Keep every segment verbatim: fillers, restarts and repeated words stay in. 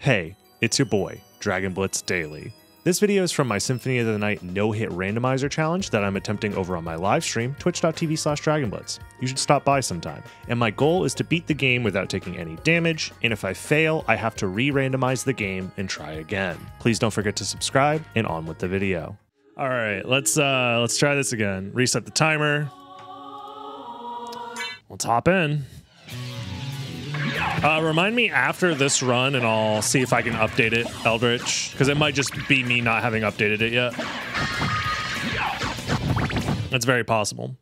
Hey, it's your boy, Dragon Blitz Daily. This video is from my Symphony of the Night no-hit randomizer challenge that I'm attempting over on my live stream, twitch dot t v slash dragonblitz. You should stop by sometime. And my goal is to beat the game without taking any damage, and if I fail, I have to re-randomize the game and try again. Please don't forget to subscribe, and on with the video. All right, let's, uh, let's try this again. Reset the timer. Let's hop in. Uh, remind me after this run and I'll see if I can update it, Eldritch, because it might just be me not having updated it yet. That's very possible.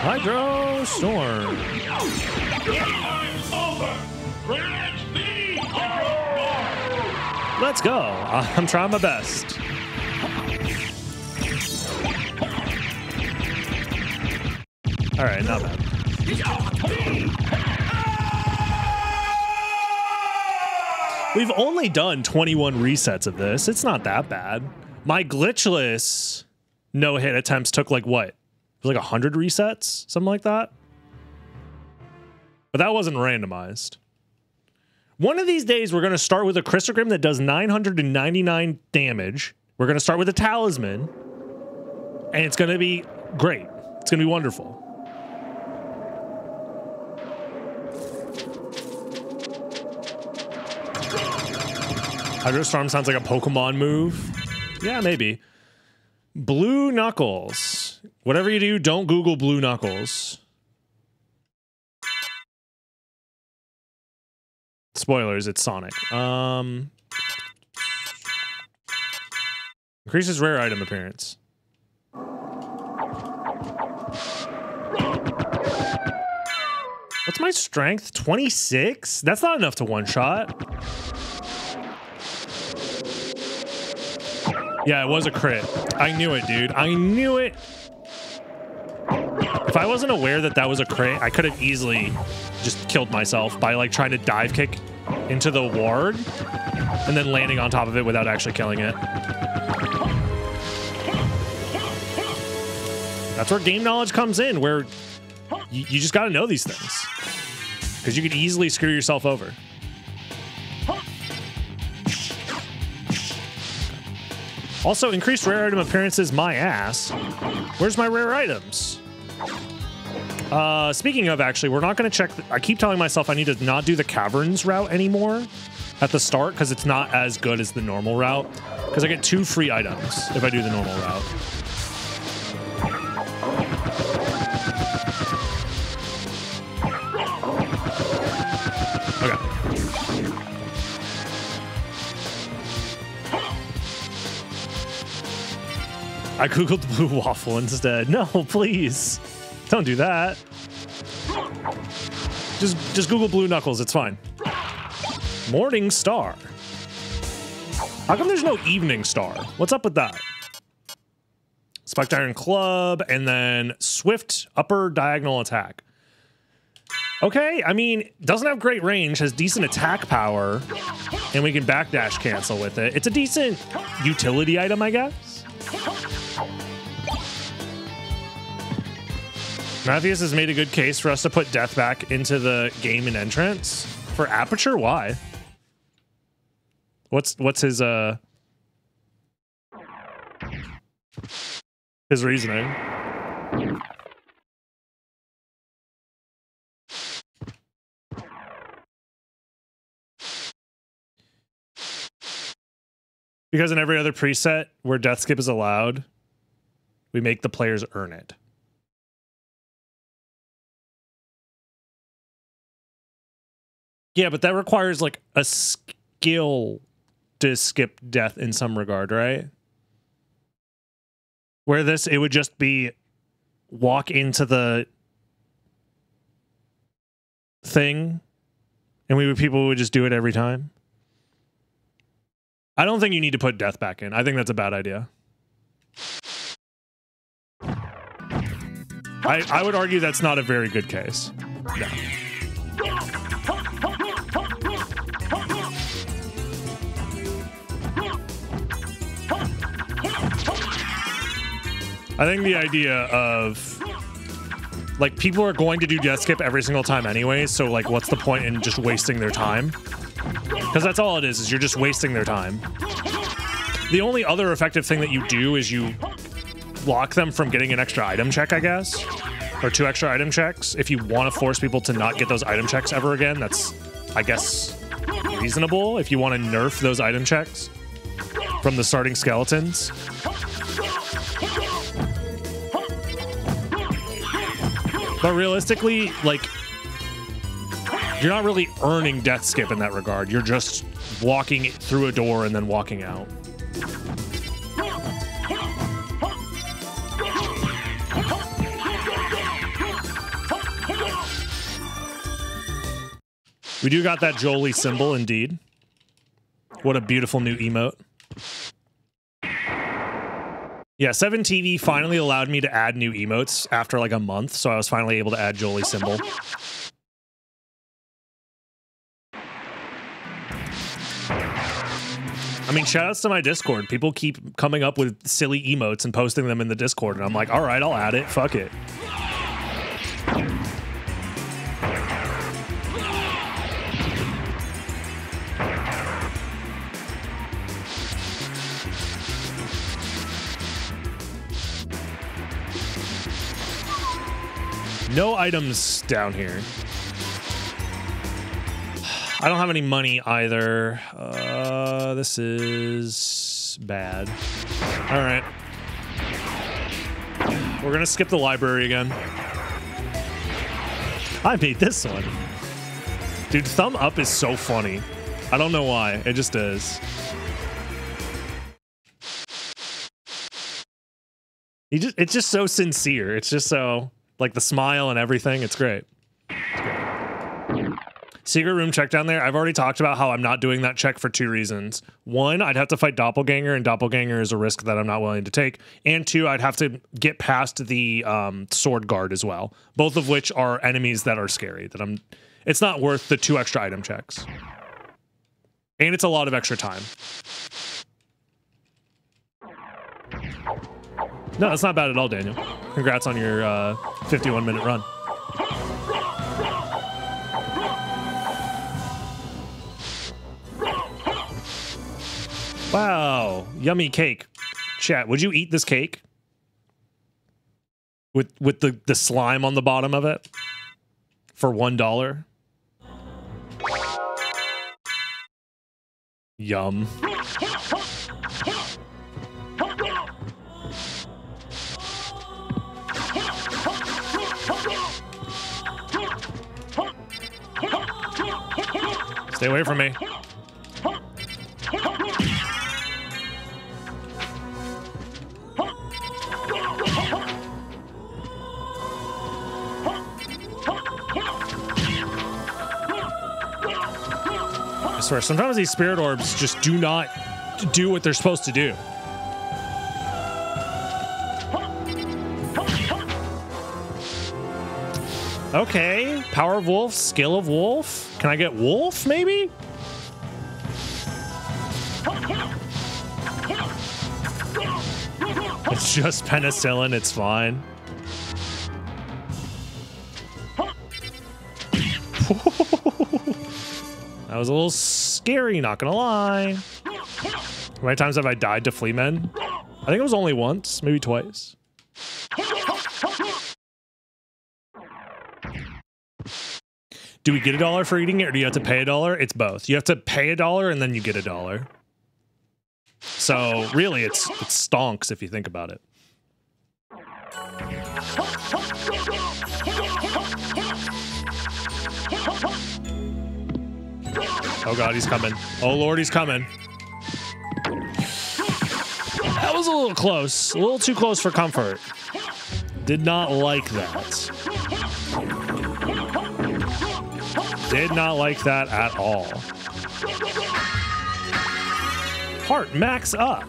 Hydro Storm. Let's go. I'm trying my best. All right, not bad. We've only done twenty-one resets of this. It's not that bad. My glitchless no-hit attempts took like what? It was like one hundred resets, something like that. But that wasn't randomized. One of these days, we're going to start with a Crissaegrim that does nine hundred ninety-nine damage. We're going to start with a Talisman, and it's going to be great. It's going to be wonderful. Hydro Storm sounds like a Pokemon move. Yeah, maybe. Blue Knuckles. Whatever you do, don't Google Blue Knuckles. Spoilers, it's Sonic. Um, increases rare item appearance. What's my strength? twenty-six? That's not enough to one-shot. Yeah, it was a crit. I knew it, dude. I knew it. If I wasn't aware that that was a crit, I could have easily just killed myself by like trying to dive kick into the ward and then landing on top of it without actually killing it. That's where game knowledge comes in, where you, you just got to know these things because you could easily screw yourself over. Also, increased rare item appearances, my ass. Where's my rare items? Uh, speaking of, actually, we're not going to check. I keep telling myself I need to not do the caverns route anymore at the start because it's not as good as the normal route because I get two free items if I do the normal route. Okay. I Googled blue waffle instead. No, please. Don't do that. Just just Google Blue Knuckles, it's fine. Morning Star. How come there's no Evening Star? What's up with that? Spiked Iron Club and then Swift Upper Diagonal Attack. Okay, I mean, doesn't have great range, has decent attack power, and we can backdash cancel with it. It's a decent utility item, I guess. Matthews has made a good case for us to put death back into the game and entrance for Aperture. Why? What's what's his uh his reasoning? Because in every other preset where death skip is allowed, we make the players earn it. Yeah, but that requires like a skill to skip death in some regard, right? Where this, it would just be walk into the thing and we would, people would just do it every time. I don't think you need to put death back in. I think that's a bad idea. I, I would argue that's not a very good case. No. I think the idea of, like, people are going to do death skip every single time anyway, so, like, what's the point in just wasting their time? Because that's all it is, is you're just wasting their time. The only other effective thing that you do is you block them from getting an extra item check, I guess, or two extra item checks. If you want to force people to not get those item checks ever again, that's, I guess, reasonable if you want to nerf those item checks from the starting skeletons. But realistically, like, you're not really earning death skip in that regard. You're just walking through a door and then walking out. We do got that Jolie symbol, indeed. What a beautiful new emote. Yeah, seven T V finally allowed me to add new emotes after like a month, so I was finally able to add Jolie symbol. I mean, shoutouts to my Discord. People keep coming up with silly emotes and posting them in the Discord, and I'm like, all right, I'll add it. Fuck it. No items down here. I don't have any money either. Uh, this is bad. All right. We're going to skip the library again. I beat this one. Dude, thumb up is so funny. I don't know why. It just is. You just, it's just so sincere. It's just so... Like the smile and everything, it's great. It's great. Secret room check down there. I've already talked about how I'm not doing that check for two reasons. One, I'd have to fight Doppelganger, and Doppelganger is a risk that I'm not willing to take. And two, I'd have to get past the um, sword guard as well. Both of which are enemies that are scary. That I'm. It's not worth the two extra item checks. And it's a lot of extra time. No, that's not bad at all, Daniel. Congrats on your uh, fifty-one minute run. Wow, yummy cake. Chat, would you eat this cake? With with the, the slime on the bottom of it? For one dollar? Yum. Stay away from me. I swear, sometimes these spirit orbs just do not do what they're supposed to do. Okay, power of wolf, skill of wolf. Can I get wolf, maybe? It's just penicillin, it's fine. That was a little scary, not gonna lie. How many times have I died to flea men? I think it was only once, maybe twice. Do we get a dollar for eating it, or do you have to pay a dollar? It's both. You have to pay a dollar, and then you get a dollar. So really, it's it stonks if you think about it. Oh god, he's coming. Oh lord, he's coming. That was a little close. A little too close for comfort. Did not like that. Did not like that at all. Heart max up.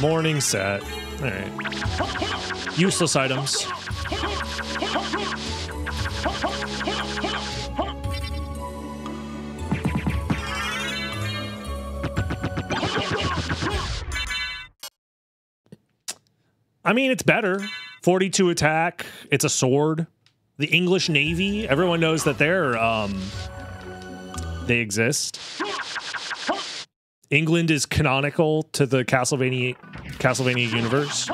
Morning set. All right. Useless items. I mean, it's better. forty-two attack. It's a sword. The English Navy. Everyone knows that they're um, they exist. England is canonical to the Castlevania Castlevania universe.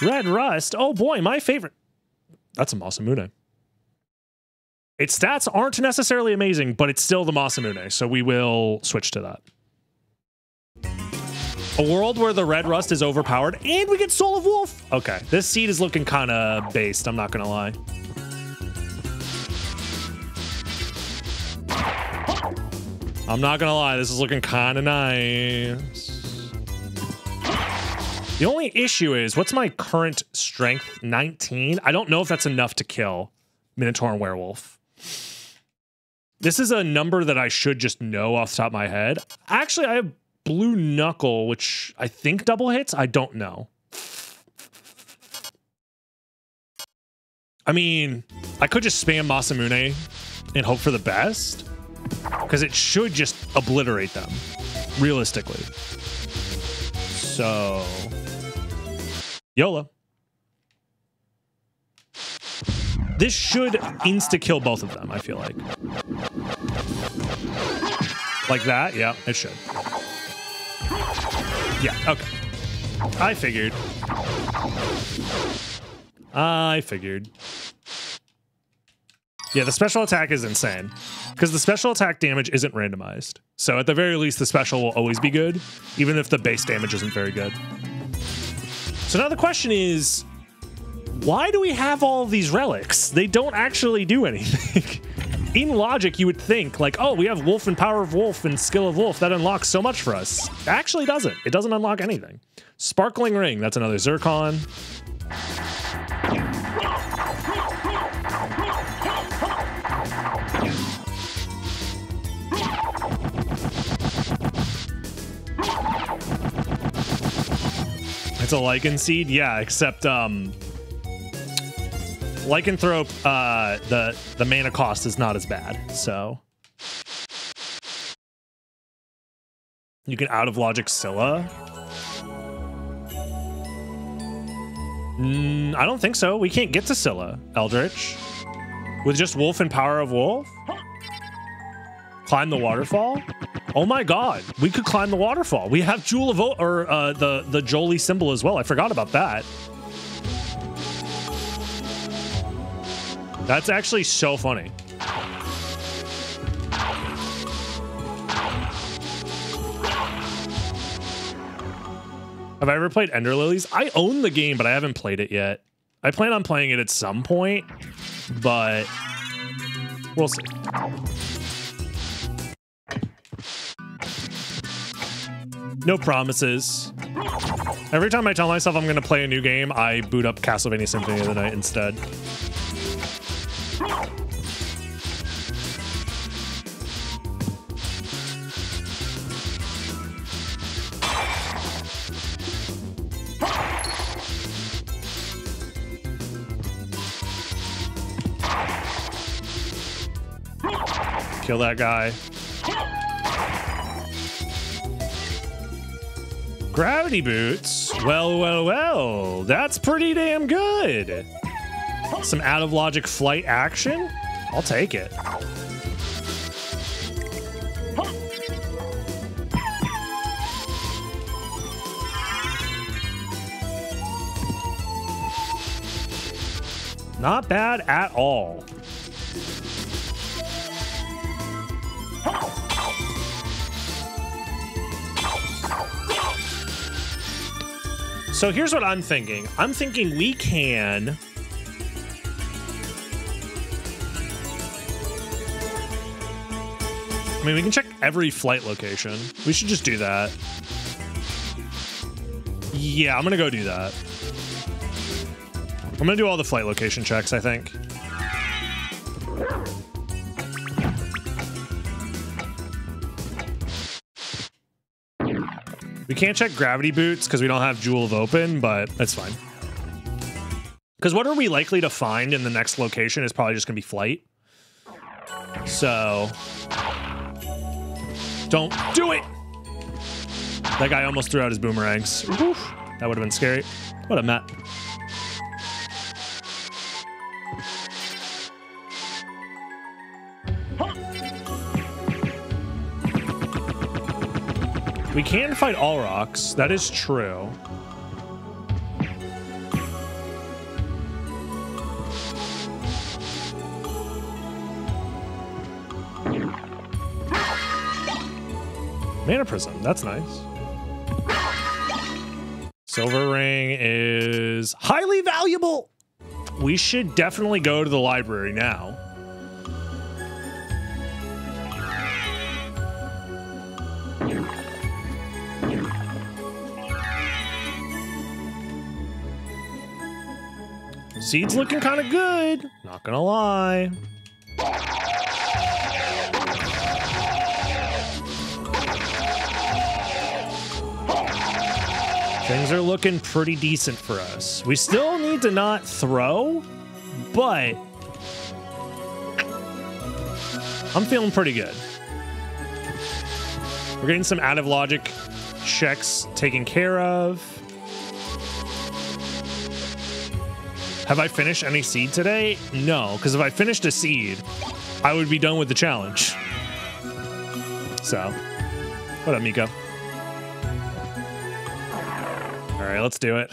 Red Rust. Oh boy, my favorite. That's a Masamune. Its stats aren't necessarily amazing, but it's still the Masamune, so we will switch to that. A world where the red rust is overpowered, and we get Soul of Wolf. Okay, this seed is looking kind of based, I'm not going to lie. I'm not going to lie, this is looking kind of nice. The only issue is, what's my current strength? nineteen? I don't know if that's enough to kill Minotaur and Werewolf. This is a number that I should just know off the top of my head. Actually, I have Blue Knuckle, which I think double hits. I don't know. I mean, I could just spam Masamune and hope for the best, because it should just obliterate them, realistically. So, YOLO. This should insta-kill both of them, I feel like. Like that? Yeah, it should. Yeah, okay. I figured. I figured. Yeah, the special attack is insane, because the special attack damage isn't randomized. So at the very least, the special will always be good, even if the base damage isn't very good. So now the question is, why do we have all these relics? They don't actually do anything. In logic, you would think, like, oh, we have Wolf and Power of Wolf and Skill of Wolf. That unlocks so much for us. It actually doesn't. It doesn't unlock anything. Sparkling Ring. That's another Zircon. It's a Lichen Seed? Yeah, except... um. Lycanthrope, uh, the, the mana cost is not as bad, so. You can out of logic Scylla? Mm, I don't think so. We can't get to Scylla, Eldritch. With just Wolf and Power of Wolf? Climb the waterfall? Oh my god, we could climb the waterfall. We have Jewel of O- or uh, the, the Jolie symbol as well. I forgot about that. That's actually so funny. Have I ever played Ender Lilies? I own the game, but I haven't played it yet. I plan on playing it at some point, but we'll see. No promises. Every time I tell myself I'm gonna play a new game, I boot up Castlevania Symphony of the Night instead. Kill that guy. Gravity boots. Well, well, well. That's pretty damn good. Some out of logic flight action. I'll take it. Not bad at all. So here's what I'm thinking. I'm thinking we can... I mean, we can check every flight location. We should just do that. Yeah, I'm gonna go do that. I'm gonna do all the flight location checks, I think. We can't check Gravity Boots because we don't have Jewel of Open, but that's fine. Because what are we likely to find in the next location is probably just going to be flight. So... Don't do it! That guy almost threw out his boomerangs. Oof. That would have been scary. What a map. Huh. We can fight all rocks. That is true. Mana Prism, that's nice. Silver Ring is highly valuable. We should definitely go to the library now. Seed's looking kind of good, not gonna lie. Things are looking pretty decent for us. We still need to not throw, but I'm feeling pretty good. We're getting some out of logic checks taken care of. Have I finished any seed today? No, because if I finished a seed, I would be done with the challenge. So, what up, Miko? All right, let's do it.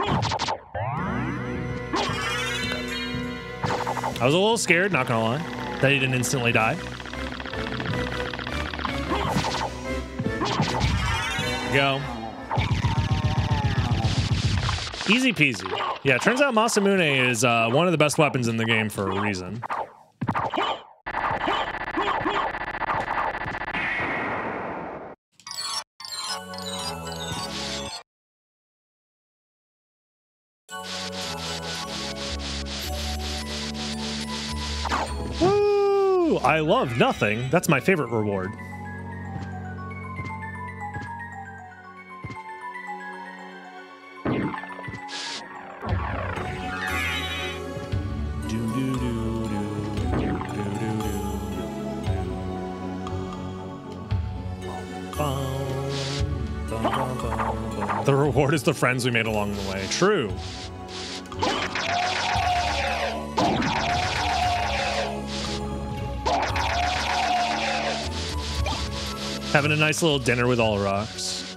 I was a little scared, not gonna lie, that he didn't instantly die. Go. Easy peasy. Yeah, turns out Masamune is uh, one of the best weapons in the game for a reason. I love nothing. That's my favorite reward. The reward is the friends we made along the way. True. Having a nice little dinner with all rocks.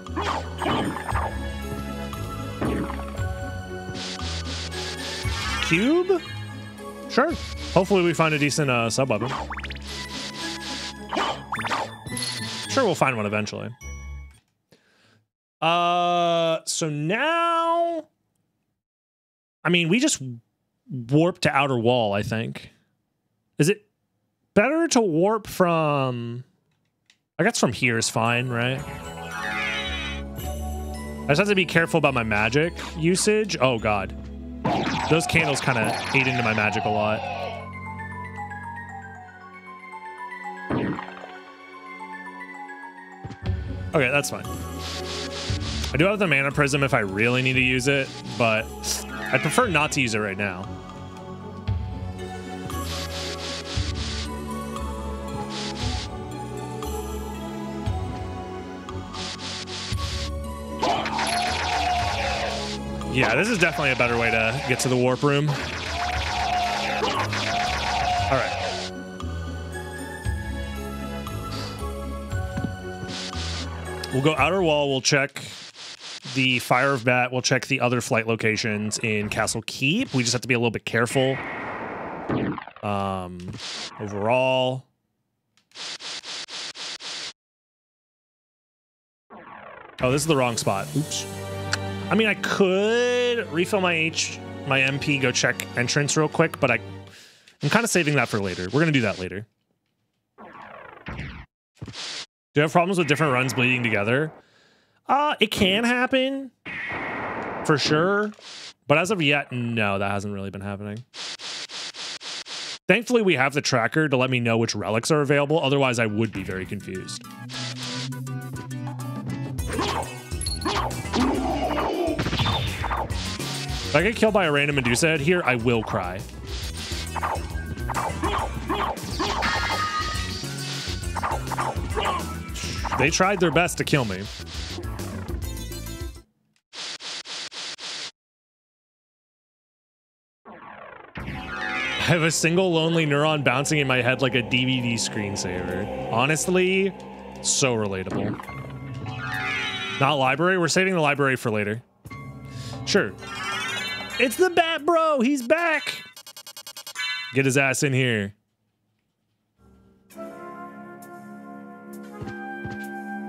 Cube? Sure. Hopefully we find a decent uh, sub weapon. Sure, we'll find one eventually. Uh, so now... I mean, we just warped to Outer Wall, I think. Is it better to warp from... I guess from here is fine, right? I just have to be careful about my magic usage. Oh God. Those candles kind of ate into my magic a lot. Okay, that's fine. I do have the Mana Prism if I really need to use it, but I prefer not to use it right now. Yeah, this is definitely a better way to get to the warp room. All right. We'll go Outer Wall. We'll check the Fire of Bat. We'll check the other flight locations in Castle Keep. We just have to be a little bit careful. Um, overall. Oh, this is the wrong spot. Oops. I mean, I could refill my H, my M P, go check entrance real quick, but I, I'm kind of saving that for later. We're going to do that later. Do you have problems with different runs bleeding together? Uh, it can happen, for sure. But as of yet, no, that hasn't really been happening. Thankfully, we have the tracker to let me know which relics are available. Otherwise, I would be very confused. If I get killed by a random Medusa head here, I will cry. They tried their best to kill me. I have a single lonely neuron bouncing in my head like a D V D screensaver. Honestly, so relatable. Not library? We're saving the library for later. Sure. It's the Bat Bro! He's back! Get his ass in here.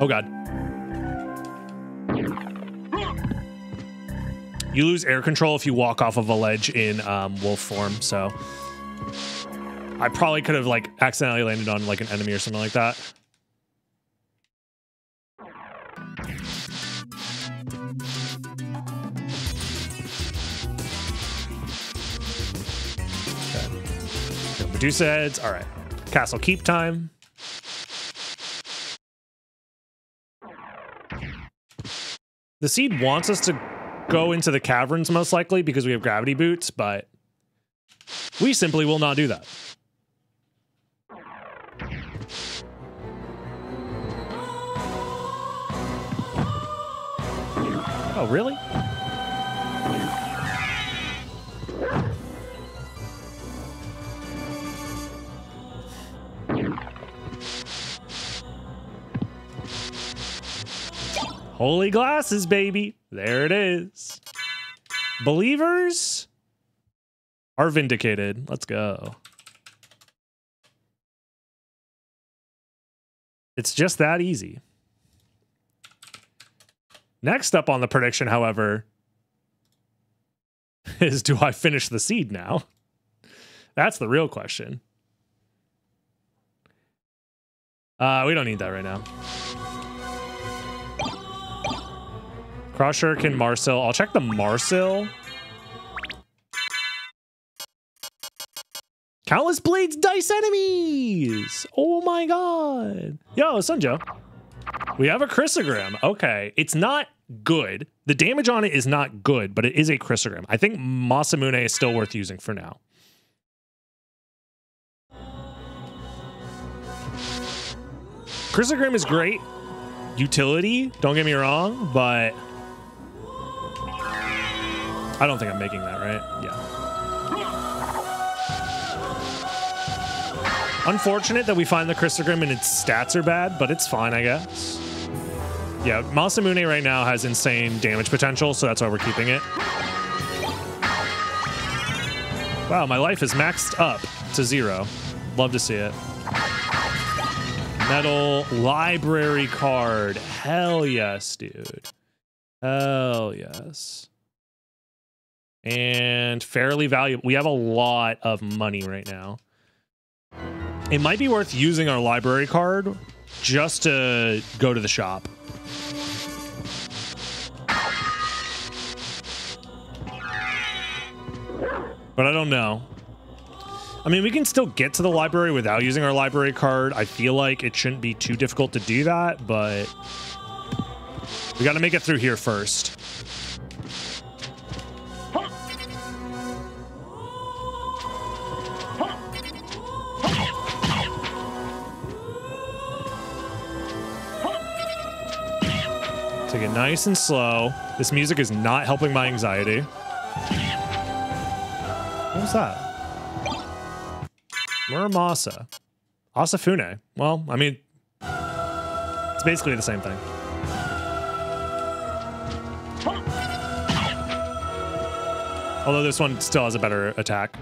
Oh god. You lose air control if you walk off of a ledge in um, wolf form, so... I probably could have, like, accidentally landed on, like, an enemy or something like that. Okay. Medusa heads, alright. Castle keep time. The seed wants us to go into the caverns, most likely, because we have gravity boots, but we simply will not do that. Oh, really? Holy glasses, baby. There it is. Believers are vindicated. Let's go. It's just that easy. Next up on the prediction, however, is do I finish the seed now? That's the real question. Uh, we don't need that right now. Crusher can Marcel. I'll check the Marcel. Countless blades dice enemies. Oh my god. Yo, Sunjo. We have a Crissaegrim. Okay. It's not good. The damage on it is not good, but it is a Crissaegrim. I think Masamune is still worth using for now. Crissaegrim is great. Utility, don't get me wrong, but... I don't think I'm making that, right? Yeah. Unfortunate that we find the Crissaegrim and its stats are bad, but it's fine, I guess. Yeah, Masamune right now has insane damage potential, so that's why we're keeping it. Wow, my life is maxed up to zero. Love to see it. Metal library card. Hell yes, dude. Hell yes. And fairly valuable. We have a lot of money right now. It might be worth using our library card just to go to the shop. But I don't know. I mean, we can still get to the library without using our library card. I feel like it shouldn't be too difficult to do that, but we got to make it through here first. Take it nice and slow. This music is not helping my anxiety. What was that? Muramasa. Asafune. Well, I mean, it's basically the same thing. Although this one still has a better attack.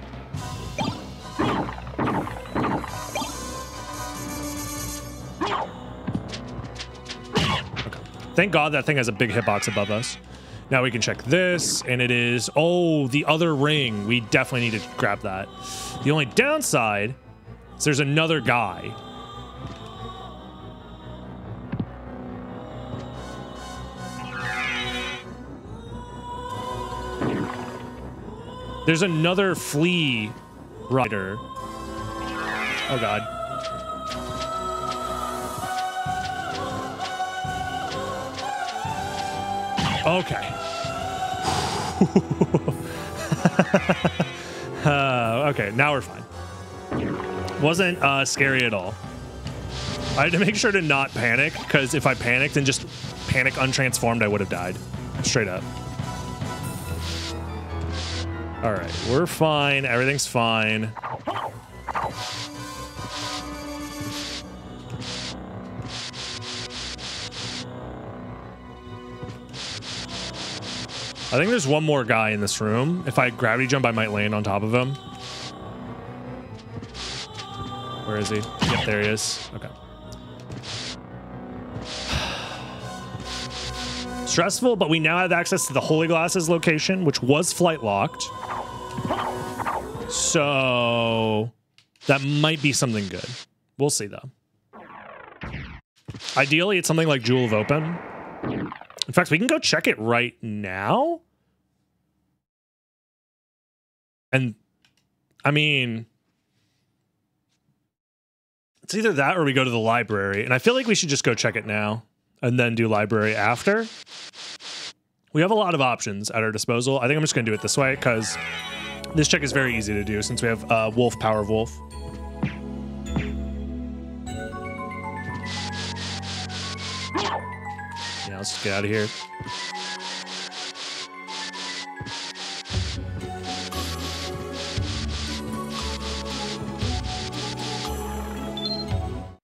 Thank God that thing has a big hitbox above us. Now we can check this, and it is... Oh, the other ring. We definitely need to grab that. The only downside is there's another guy. There's another flea rider. Oh, God. Okay. uh, okay, now we're fine. Wasn't uh, scary at all. I had to make sure to not panic, because if I panicked and just panic untransformed, I would have died. Straight up. All right, we're fine. Everything's fine. I think there's one more guy in this room. If I gravity jump, I might land on top of him. Where is he? Yep, there he is. Okay. Stressful, but we now have access to the Holy Glasses location, which was flight locked. So that might be something good. We'll see, though. Ideally, it's something like Jewel of Open. In fact, we can go check it right now. And I mean, it's either that or we go to the library. And I feel like we should just go check it now and then do library after. We have a lot of options at our disposal. I think I'm just going to do it this way because this check is very easy to do since we have uh, Wolf Power Wolf. Let's just get out of here.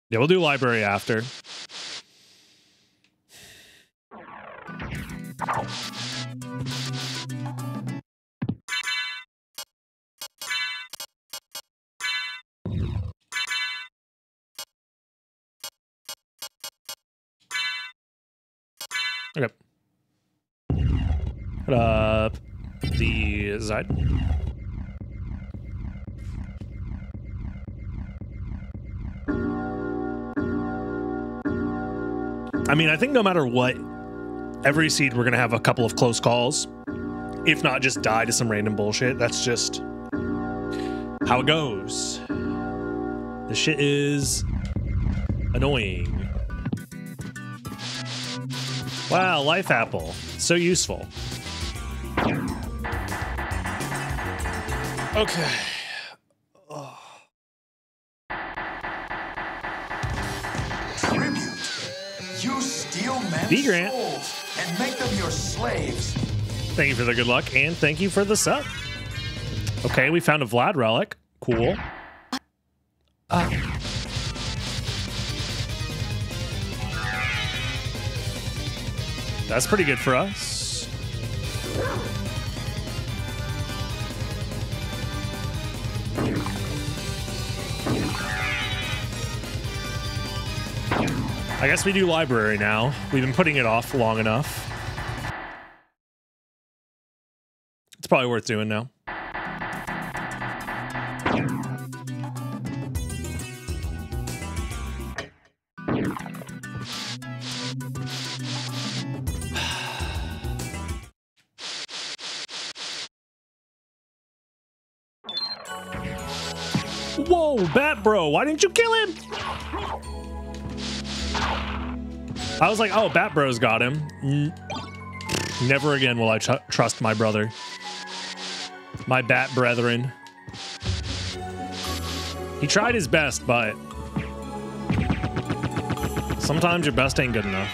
Yeah, we'll do library after. Okay. Head up the side. I mean, I think no matter what, every seed we're gonna have a couple of close calls, if not just die to some random bullshit. That's just how it goes. This shit is annoying. Wow, Life Apple. So useful. Okay. Oh. Tribute. You steal men's souls and make them your slaves. Thank you for the good luck, and thank you for the sub. Okay, we found a Vlad relic. Cool. Uh. That's pretty good for us. I guess we do library now. We've been putting it off long enough. It's probably worth doing now. Whoa, Bat Bro, why didn't you kill him? I was like, oh, Bat Bro's got him. N Never again will I tr trust my brother. My bat brethren. He tried his best, but sometimes your best ain't good enough.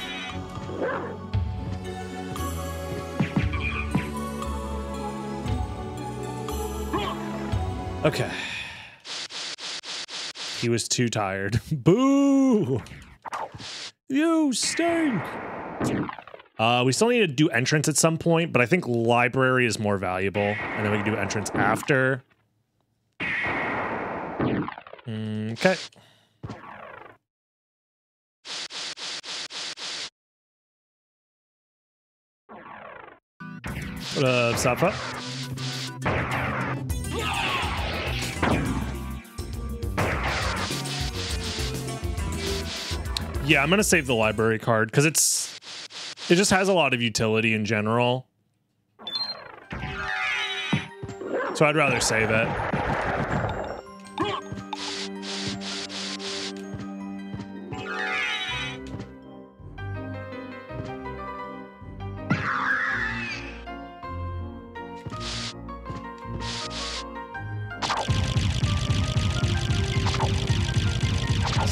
Okay. He was too tired. Boo! You stink! Uh, we still need to do entrance at some point, but I think library is more valuable. And then we can do entrance after. Okay. What up, Sapa? Yeah, I'm going to save the library card because it's it just has a lot of utility in general. So I'd rather save it.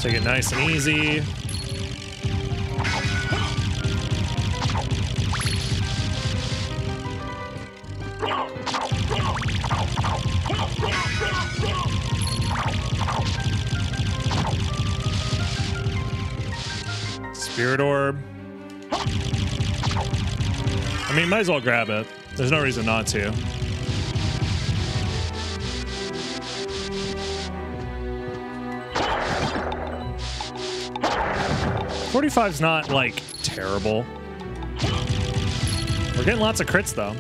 Let's take it nice and easy. Spirit orb. I mean, might as well grab it. There's no reason not to. forty-five's not, like, terrible. We're getting lots of crits, though.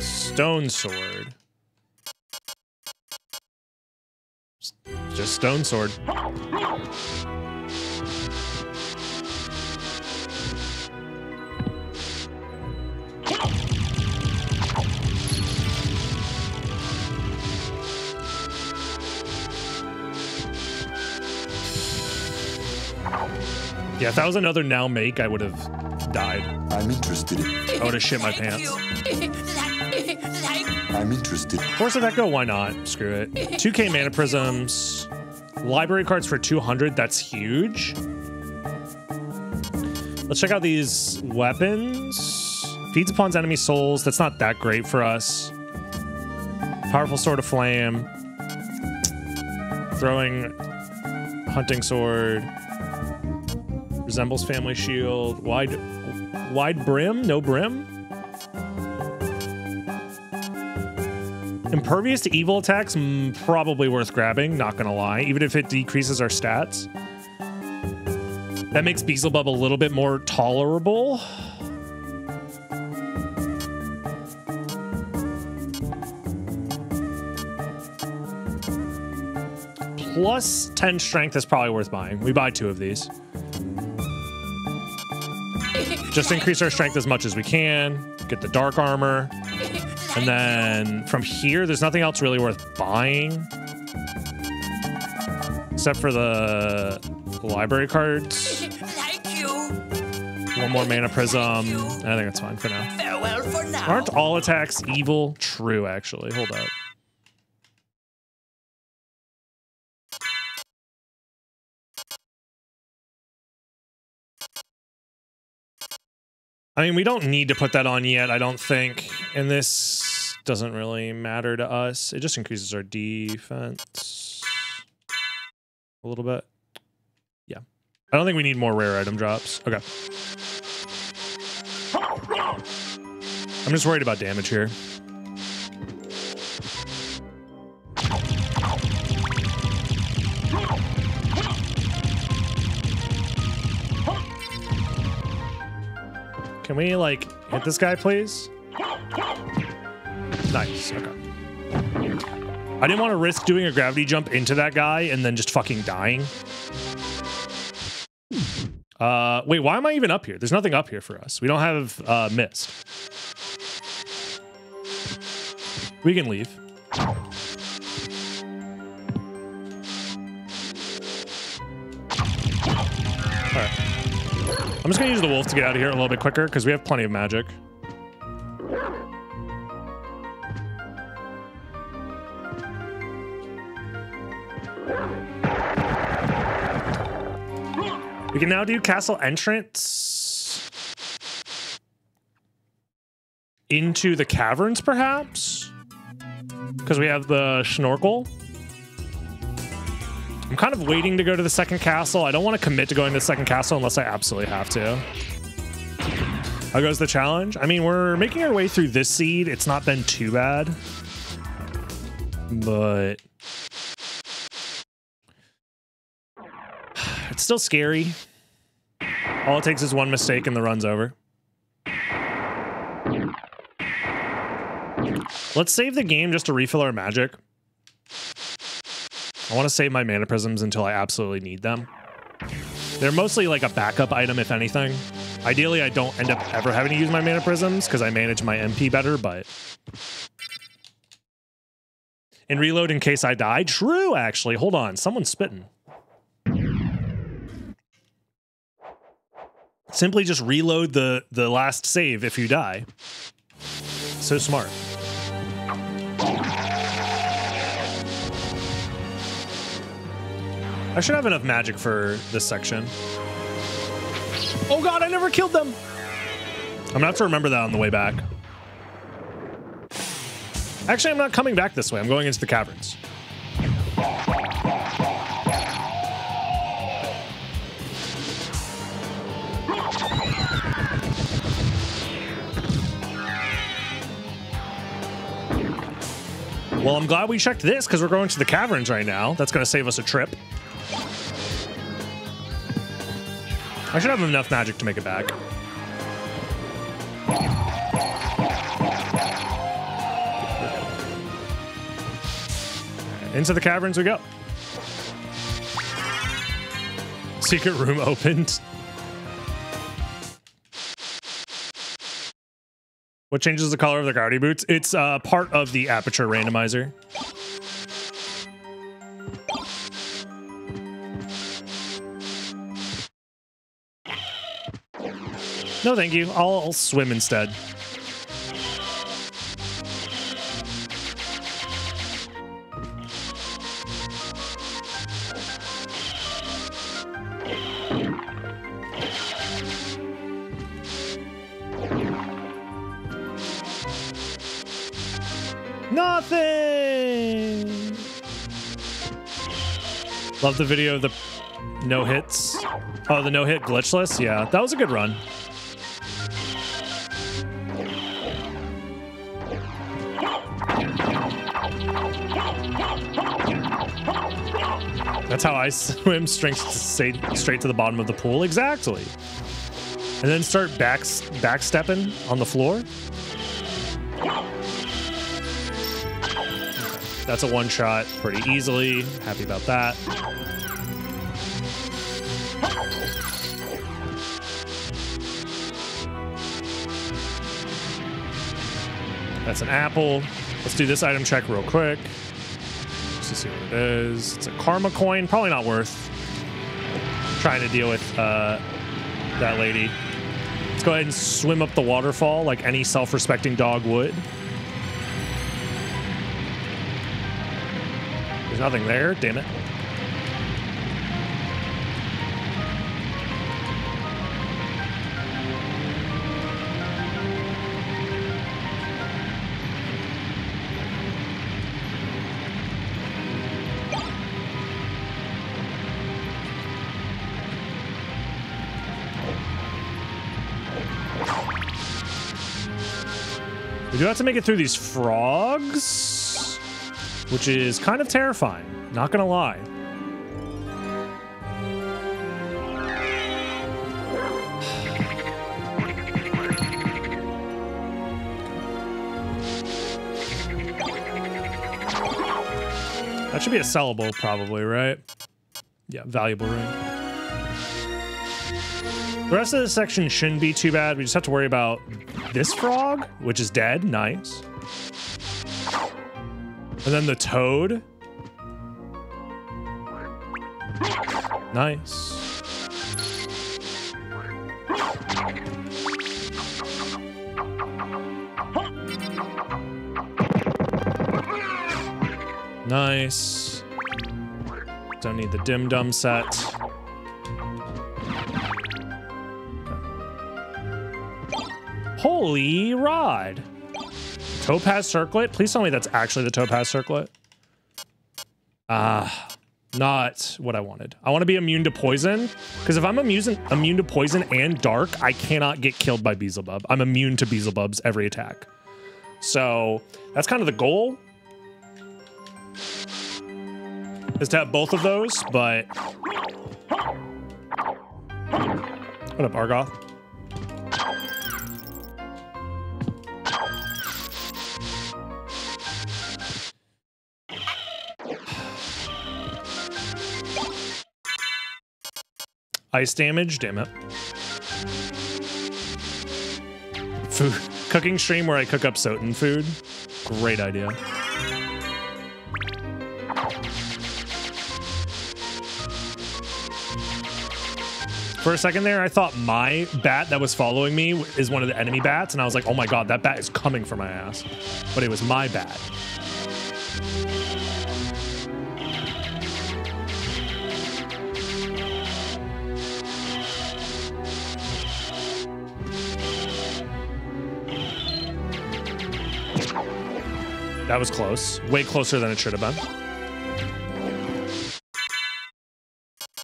Stone sword. Just stone sword. Yeah, if that was another now make, I would have died. I'm interested. I would have shit my pants. I'm interested. Force of Echo, why not? Screw it. two K mana prisms. Library cards for two hundred, that's huge. Let's check out these weapons. Feeds upon enemy souls. That's not that great for us. Powerful Sword of Flame. Throwing Hunting Sword. Resembles family shield. Wide, wide brim, no brim. Impervious to evil attacks, probably worth grabbing, not gonna lie, even if it decreases our stats. That makes Beelzebub a little bit more tolerable. Plus ten strength is probably worth buying. We buy two of these. Just increase our strength as much as we can, get the dark armor, and then from here, there's nothing else really worth buying, except for the library cards. One more mana prism. I think that's fine for now. Farewell for now. Aren't all attacks evil? True, actually. Hold up. I mean, we don't need to put that on yet, I don't think. And this doesn't really matter to us. It just increases our defense a little bit. Yeah. I don't think we need more rare item drops. Okay. I'm just worried about damage here. Can we, like, hit this guy, please? Nice, okay. I didn't want to risk doing a gravity jump into that guy and then just fucking dying. Uh, wait, why am I even up here? There's nothing up here for us. We don't have uh, mist. We can leave. All right. I'm just gonna use the wolf to get out of here a little bit quicker because we have plenty of magic. We can now do castle entrance into the caverns, perhaps, because we have the snorkel. I'm kind of waiting to go to the second castle. I don't want to commit to going to the second castle unless I absolutely have to. How goes the challenge? I mean, we're making our way through this seed. It's not been too bad, but it's still scary. All it takes is one mistake and the run's over. Let's save the game just to refill our magic. I want to save my mana prisms until I absolutely need them. They're mostly like a backup item, if anything. Ideally, I don't end up ever having to use my mana prisms because I manage my M P better, but... And reload in case I die? True, actually. Hold on. Someone's spitting. Simply just reload the, the last save if you die. So smart. I should have enough magic for this section. Oh god, I never killed them. I'm gonna have to remember that on the way back. Actually, I'm not coming back this way. I'm going into the caverns. Well, I'm glad we checked this because we're going to the caverns right now. That's gonna save us a trip. I should have enough magic to make it back. Into the caverns we go. Secret room opened. What changes the color of the Guardi boots? It's uh, part of the Aperture randomizer. No, thank you. I'll, I'll swim instead. Nothing. Love the video of the no hits. Oh, the no hit glitchless. Yeah, that was a good run. That's how I swim straight to, straight to the bottom of the pool. Exactly. And then start back backstepping on the floor. That's a one shot pretty easily. Happy about that. That's an apple. Let's do this item check real quick. Just to see what it is. It's a karma coin. Probably not worth trying to deal with uh, that lady. Let's go ahead and swim up the waterfall like any self-respecting dog would. There's nothing there, damn it. We do have to make it through these frogs, which is kind of terrifying, not gonna lie. That should be a sellable probably, right? Yeah, valuable ring. The rest of this section shouldn't be too bad. We just have to worry about this frog, which is dead, nice. And then the toad. Nice. Nice. Don't need the dim dum set. Holy rod. Topaz circlet? Please tell me that's actually the topaz circlet. Ah, uh, not what I wanted. I want to be immune to poison, because if I'm immune, immune to poison and dark, I cannot get killed by Beelzebub. I'm immune to Beelzebub's every attack. So that's kind of the goal, is to have both of those, but... What up, Argoth? Ice damage, damn it. Food. Cooking stream where I cook up Soten food. Great idea. For a second there, I thought my bat that was following me is one of the enemy bats, and I was like, oh my god, that bat is coming for my ass. But it was my bat. That was close. Way closer than it should have been.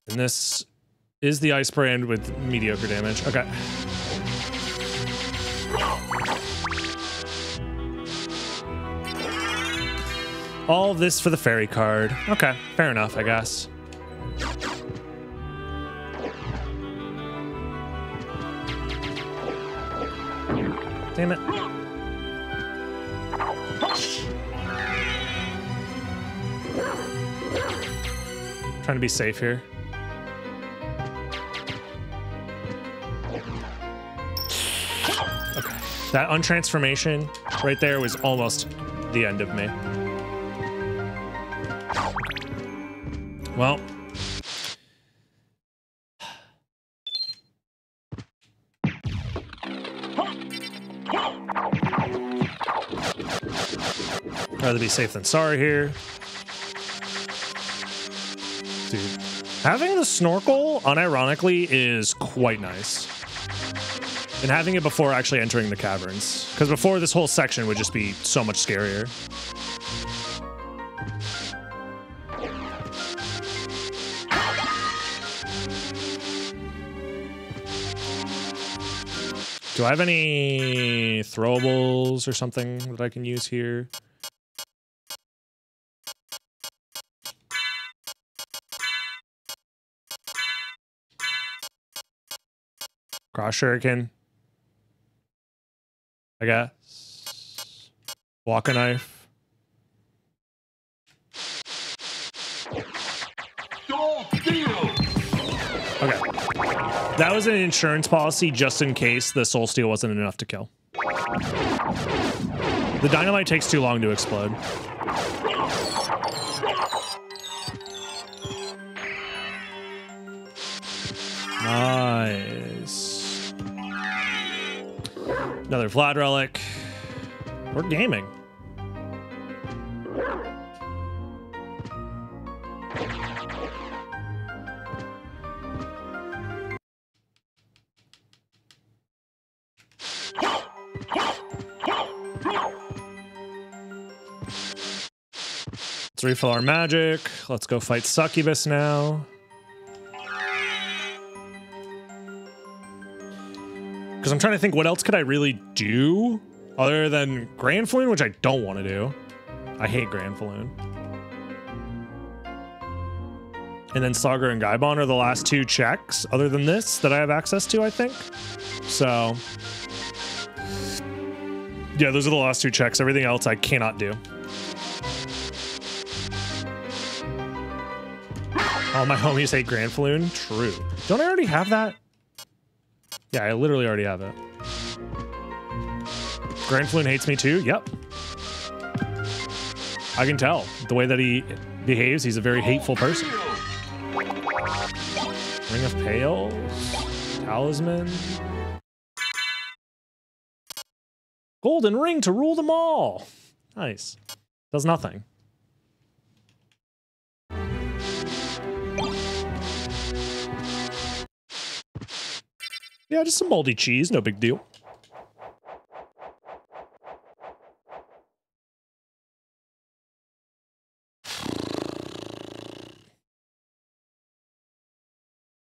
And this is the ice brand with mediocre damage. Okay. All this for the fairy card. Okay, fair enough, I guess. Damn it. I'm trying to be safe here. Okay. That untransformation right there was almost the end of me. Well, rather be safe than sorry here. Dude, having the snorkel, unironically, is quite nice. And having it before actually entering the caverns. Because before, this whole section would just be so much scarier. Do I have any throwables or something that I can use here? Cross shuriken. I guess. Walk a knife. Okay. That was an insurance policy just in case the soul steel wasn't enough to kill. The dynamite takes too long to explode. Nice. Another Vlad relic. We're gaming. Let's refill our magic. Let's go fight Succubus now. Because I'm trying to think, what else could I really do other than Granfaloon, which I don't want to do. I hate Granfaloon. And then Saga and Guybon are the last two checks other than this that I have access to, I think. So, yeah, those are the last two checks. Everything else I cannot do. All my homies hate Granfaloon? True. Don't I already have that? Yeah, I literally already have it. Granfaloon hates me too? Yep. I can tell. The way that he behaves, he's a very hateful person. Ring of Pales? Talisman? Golden ring to rule them all! Nice. Does nothing. Yeah, just some moldy cheese, no big deal.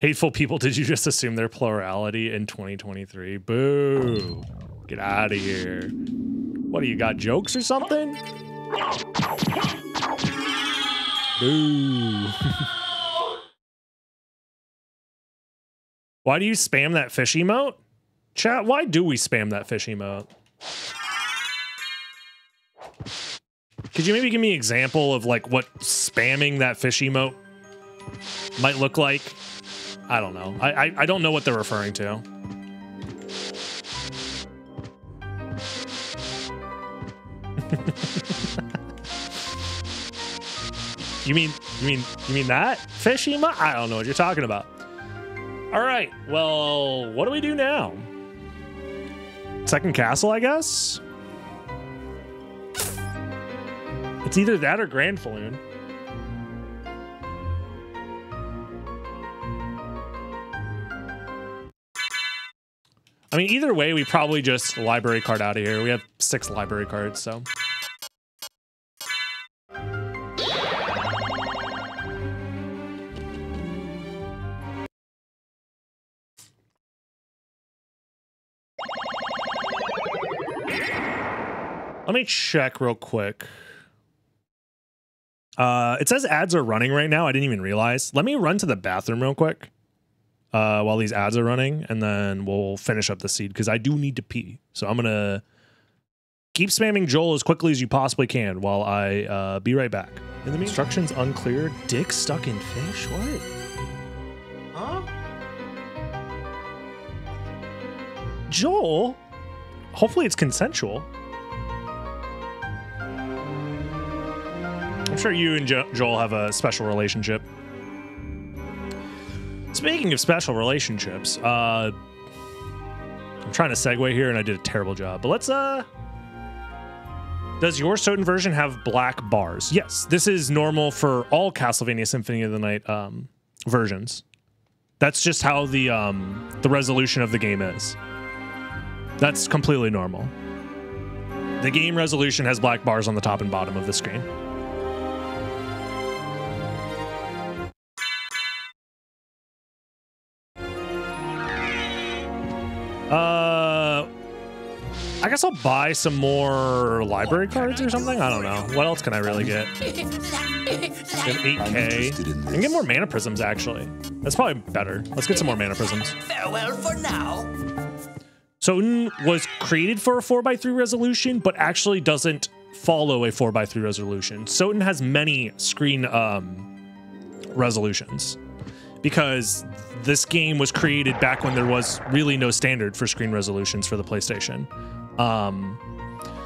Hateful people, did you just assume their plurality in twenty twenty-three? Boo. Get out of here. What do you got, jokes or something? Boo. Why do you spam that fish emote? Chat, why do we spam that fish emote? Could you maybe give me an example of like what spamming that fish emote might look like? I don't know. I, I, I don't know what they're referring to. You mean, you mean, you mean that fish emote? I don't know what you're talking about. All right, well, what do we do now? Second castle, I guess? It's either that or Granfaloon. I mean, either way, we probably just library card out of here. We have six library cards, so. Let me check real quick. Uh, it says ads are running right now. I didn't even realize. Let me run to the bathroom real quick uh, while these ads are running, and then we'll finish up the seed because I do need to pee. So I'm going to keep spamming Joel as quickly as you possibly can while I uh, be right back. In the meantime, instructions unclear. Dick stuck in fish? What? Huh? Joel? Hopefully it's consensual. I'm sure you and Jo- Joel have a special relationship. Speaking of special relationships, uh, I'm trying to segue here and I did a terrible job, but let's, uh, does your Soden version have black bars? Yes, this is normal for all Castlevania Symphony of the Night, um, versions. That's just how the, um, the resolution of the game is. That's completely normal. The game resolution has black bars on the top and bottom of the screen. Uh, I guess I'll buy some more library cards or something. I don't know. What else can I really get? eight K. I can get more mana prisms, actually. That's probably better. Let's get some more mana prisms. Farewell for now. Soden was created for a four by three resolution, but actually doesn't follow a four by three resolution. Soden has many screen um, resolutions because this game was created back when there was really no standard for screen resolutions for the PlayStation. Um,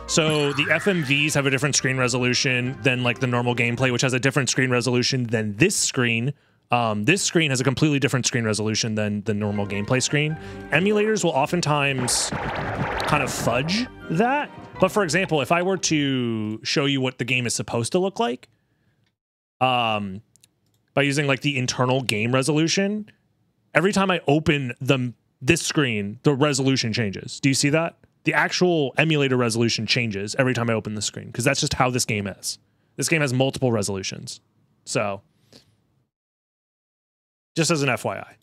so the F M Vs have a different screen resolution than like the normal gameplay, which has a different screen resolution than this screen. Um, this screen has a completely different screen resolution than the normal gameplay screen. Emulators will oftentimes kind of fudge that. But for example, if I were to show you what the game is supposed to look like, um, by using like the internal game resolution, every time I open the, this screen, the resolution changes. Do you see that? The actual emulator resolution changes every time I open the screen because that's just how this game is. This game has multiple resolutions. So... just as an F Y I.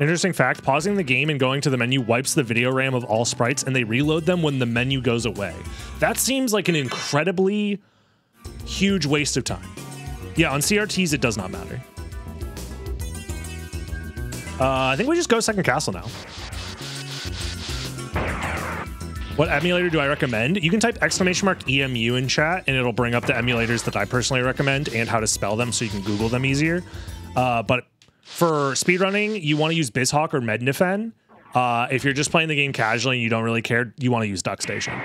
Interesting fact, pausing the game and going to the menu wipes the video RAM of all sprites and they reload them when the menu goes away. That seems like an incredibly huge waste of time. Yeah, on C R Ts, it does not matter. Uh, I think we just go second castle now. What emulator do I recommend? You can type exclamation mark E M U in chat and it'll bring up the emulators that I personally recommend and how to spell them so you can Google them easier. Uh, but for speedrunning, you want to use BizHawk or Mednafen. Uh, if you're just playing the game casually and you don't really care, you want to use DuckStation.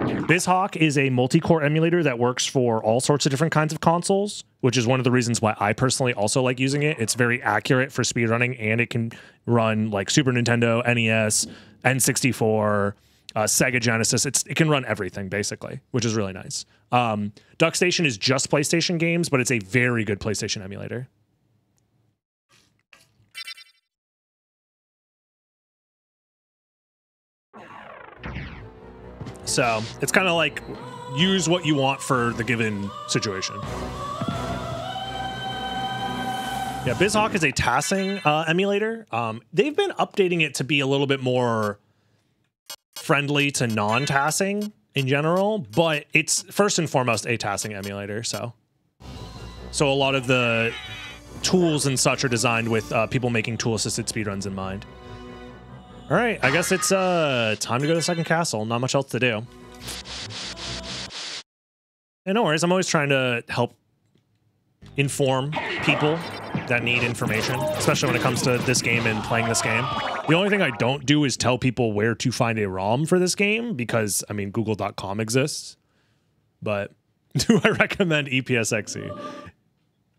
BizHawk is a multi-core emulator that works for all sorts of different kinds of consoles, which is one of the reasons why I personally also like using it. It's very accurate for speedrunning and it can run like Super Nintendo, N E S, N sixty-four, Uh, Sega Genesis. It's, it can run everything basically, which is really nice. Um, DuckStation is just PlayStation games, but it's a very good PlayStation emulator. So it's kind of like use what you want for the given situation. Yeah, BizHawk is a tassing uh, emulator. Um, they've been updating it to be a little bit more friendly to non-tassing in general, but it's first and foremost a tassing emulator. So, so a lot of the tools and such are designed with uh, people making tool-assisted speedruns in mind. All right, I guess it's uh, time to go to the second castle. Not much else to do. And no worries, I'm always trying to help inform people that need information, especially when it comes to this game and playing this game. The only thing I don't do is tell people where to find a ROM for this game because, I mean, google dot com exists. But do I recommend E P S X E?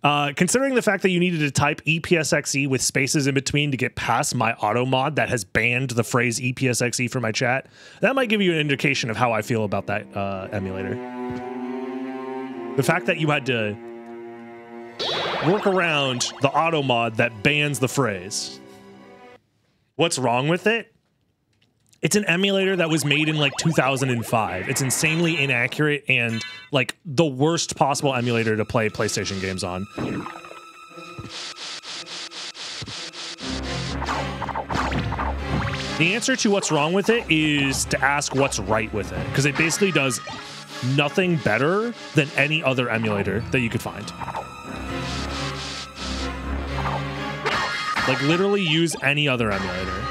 Uh, considering the fact that you needed to type E P S X E with spaces in between to get past my auto mod that has banned the phrase E P S X E from my chat, that might give you an indication of how I feel about that uh, emulator. The fact that you had to work around the auto mod that bans the phrase. What's wrong with it? It's an emulator that was made in like two thousand five. It's insanely inaccurate and like the worst possible emulator to play PlayStation games on. The answer to what's wrong with it is to ask what's right with it, because it basically does nothing better than any other emulator that you could find. Like, literally use any other emulator.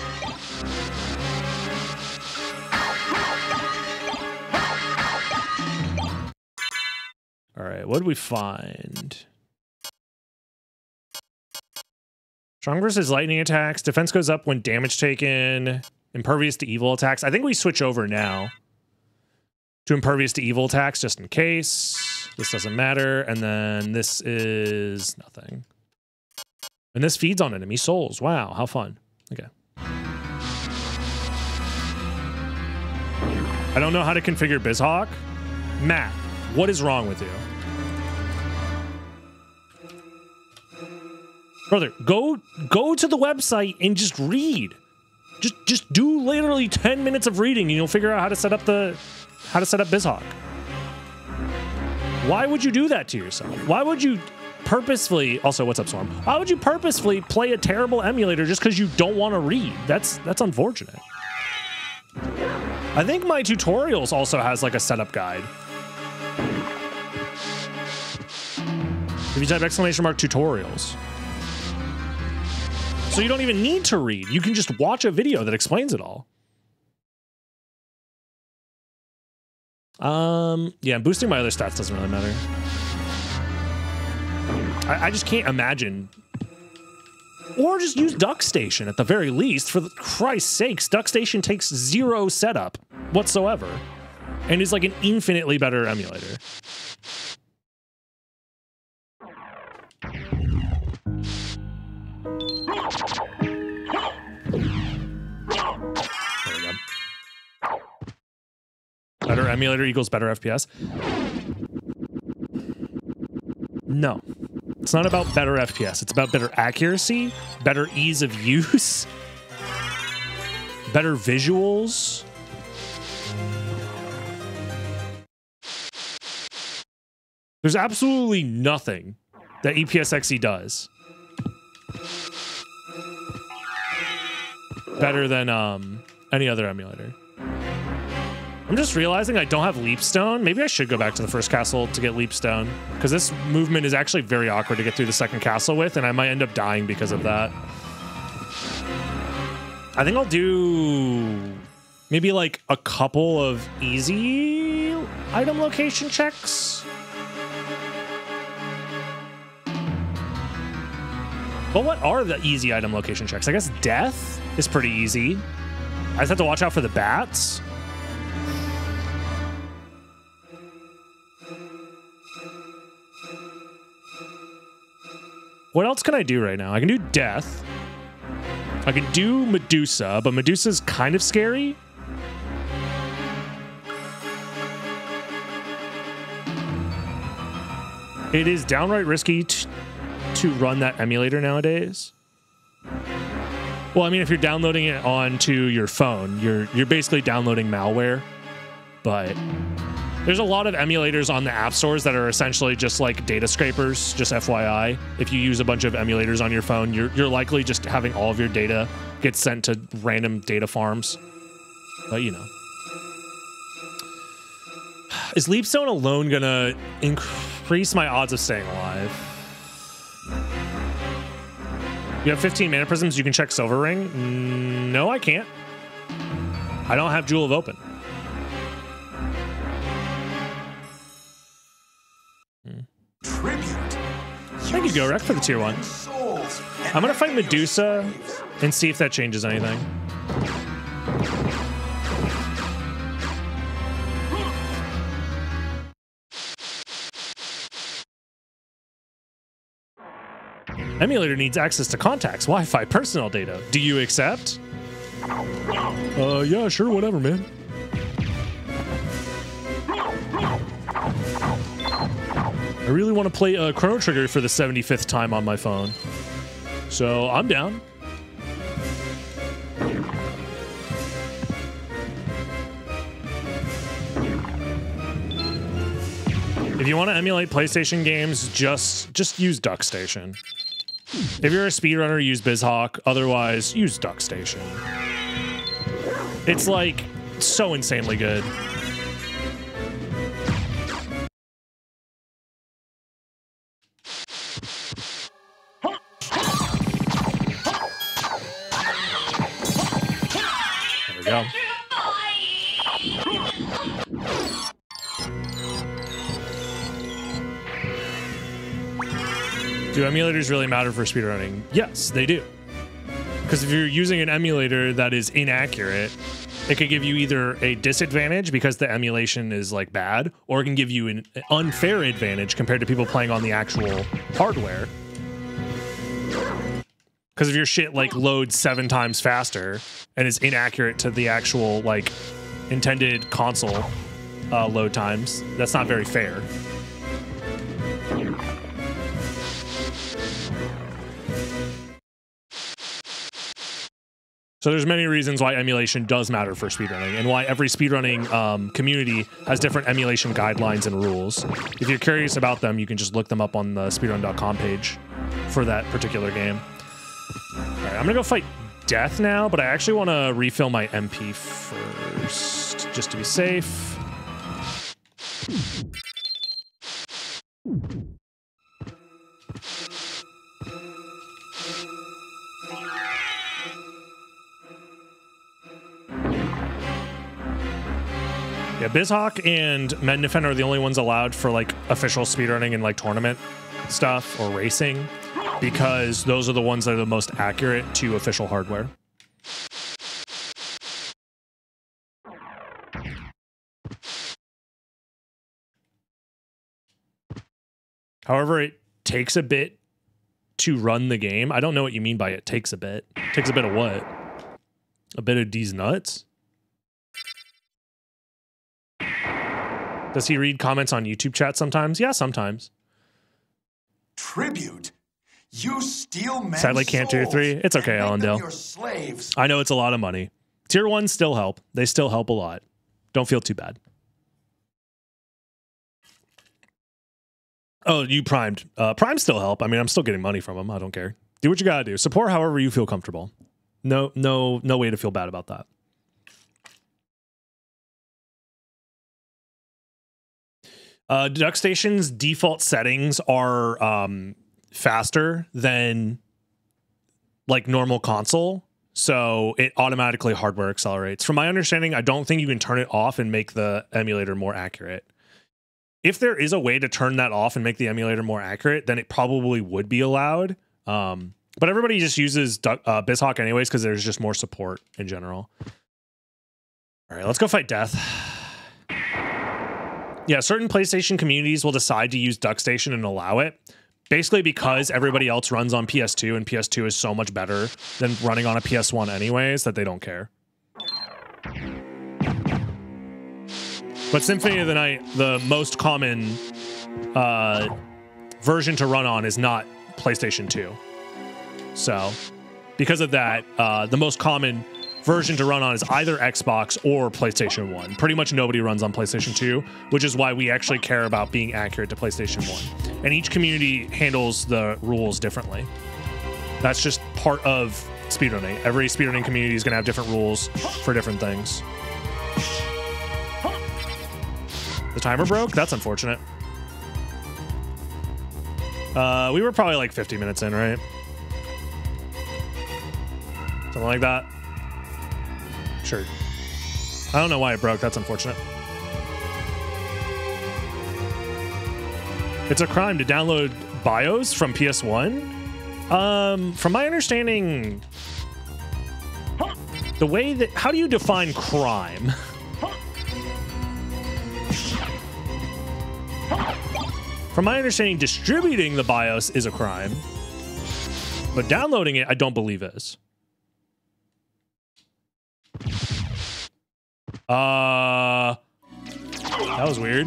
All right, what did we find? Strong versus lightning attacks. Defense goes up when damage taken. Impervious to evil attacks. I think we switch over now to impervious to evil attacks just in case. This doesn't matter. And then this is nothing. And this feeds on enemy souls. Wow, how fun. Okay. I don't know how to configure BizHawk. Matt, what is wrong with you? Brother, go go to the website and just read. Just just do literally ten minutes of reading and you'll figure out how to set up the how to set up BizHawk. Why would you do that to yourself? Why would you purposefully also what's up, Storm? Why would you purposefully play a terrible emulator just because you don't want to read? That's that's unfortunate. I think my tutorials also has like a setup guide. If you type exclamation mark tutorials. So you don't even need to read. You can just watch a video that explains it all. Um, yeah, boosting my other stats doesn't really matter. I, I just can't imagine. Or just use DuckStation at the very least. For the, Christ's sakes, DuckStation takes zero setup whatsoever and is like an infinitely better emulator. Better emulator equals better F P S. No, it's not about better F P S. It's about better accuracy, better ease of use, better visuals. There's absolutely nothing that E P S X E does better than um, any other emulator. I'm just realizing I don't have Leapstone. Maybe I should go back to the first castle to get Leapstone, because this movement is actually very awkward to get through the second castle with, and I might end up dying because of that. I think I'll do maybe like a couple of easy item location checks. But what are the easy item location checks? I guess death is pretty easy. I just have to watch out for the bats. What else can I do right now? I can do death. I can do Medusa, but Medusa's kind of scary. It is downright risky t to run that emulator nowadays. Well, I mean, if you're downloading it onto your phone, you're you're basically downloading malware. But there's a lot of emulators on the app stores that are essentially just like data scrapers, just F Y I. If you use a bunch of emulators on your phone, you're, you're likely just having all of your data get sent to random data farms. But, you know. Is Leapstone alone going to increase my odds of staying alive? You have fifteen mana prisms, you can check Silver Ring? No, I can't. I don't have Jewel of Open. Thank you, Gorek, for the tier one. I'm gonna fight Medusa and see if that changes anything. Emulator needs access to contacts, Wi-Fi, personal data. Do you accept? Uh, yeah, sure, whatever, man. I really want to play uh, Chrono Trigger for the seventy-fifth time on my phone. So I'm down. If you want to emulate PlayStation games, just just use DuckStation. If you're a speedrunner, use BizHawk. Otherwise, use DuckStation. It's like so insanely good. There we go. Do emulators really matter for speedrunning? Yes, they do. Because if you're using an emulator that is inaccurate, it could give you either a disadvantage because the emulation is like bad, or it can give you an unfair advantage compared to people playing on the actual hardware. Because if your shit like loads seven times faster and is inaccurate to the actual like intended console uh, load times, that's not very fair. So there's many reasons why emulation does matter for speedrunning and why every speedrunning um, community has different emulation guidelines and rules. If you're curious about them, you can just look them up on the speedrun dot com page for that particular game. All right, I'm gonna go fight Death now, but I actually wanna refill my M P first, just to be safe. Yeah, BizHawk and Mednafen are the only ones allowed for like official speedrunning and like tournament stuff or racing, because those are the ones that are the most accurate to official hardware. However, it takes a bit to run the game. I don't know what you mean by it takes a bit. It takes a bit of what? A bit of these nuts? Does he read comments on YouTube chat sometimes? Yeah, sometimes. Tribute? You steal men's Sadly, can't tier three. It's okay, Allendale. I know it's a lot of money. Tier one still help. They still help a lot. Don't feel too bad. Oh, you primed. Uh, Prime still help. I mean, I'm still getting money from them. I don't care. Do what you gotta do. Support however you feel comfortable. No, no, no way to feel bad about that. Uh, DuckStation's default settings are um, faster than like normal console, so it automatically hardware accelerates. From my understanding, I don't think you can turn it off and make the emulator more accurate. If there is a way to turn that off and make the emulator more accurate, then it probably would be allowed. Um, but everybody just uses Duck, uh, BizHawk anyways because there's just more support in general. All right, let's go fight Death. Yeah, certain PlayStation communities will decide to use DuckStation and allow it, basically because everybody else runs on P S two, and P S two is so much better than running on a P S one anyways that they don't care. But Symphony of the Night, the most common uh, version to run on is not PlayStation two. So because of that, uh, the most common version to run on is either Xbox or PlayStation one. Pretty much nobody runs on PlayStation two, which is why we actually care about being accurate to PlayStation one. And each community handles the rules differently. That's just part of speedrunning. Every speedrunning community is going to have different rules for different things. The timer broke? That's unfortunate. Uh, we were probably like fifty minutes in, right? Something like that. Sure. I don't know why it broke. That's unfortunate. It's a crime to download BIOS from P S one. Um, from my understanding, the way that, how do you define crime? From my understanding, distributing the BIOS is a crime, but downloading it, I don't believe is. Uh, that was weird.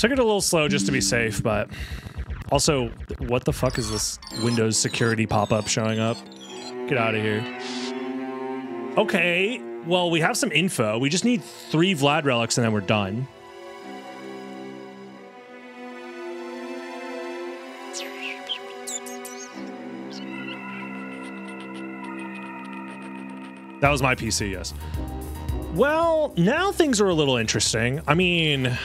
Took it a little slow just to be safe, but also, what the fuck is this Windows security pop-up showing up? Get out of here. Okay, well, we have some info. We just need three Vlad relics and then we're done. That was my P C, yes. Well, now things are a little interesting. I mean,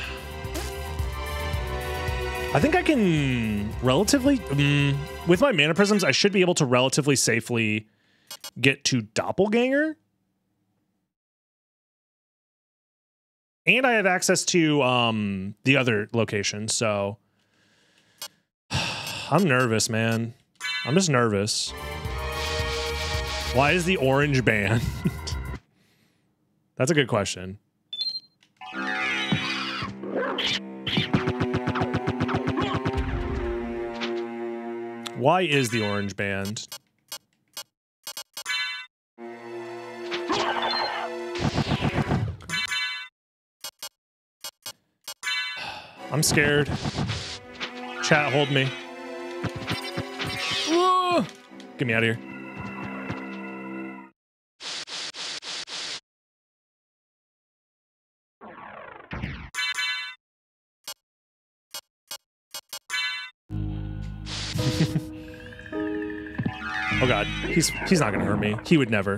I think I can relatively, um, with my mana prisms, I should be able to relatively safely get to Doppelganger. And I have access to um, the other location, so I'm nervous, man. I'm just nervous. Why is the orange band? That's a good question. Why is the orange band? I'm scared. Chat, hold me. Whoa! Get me out of here. Oh god, he's he's not gonna hurt me. He would never.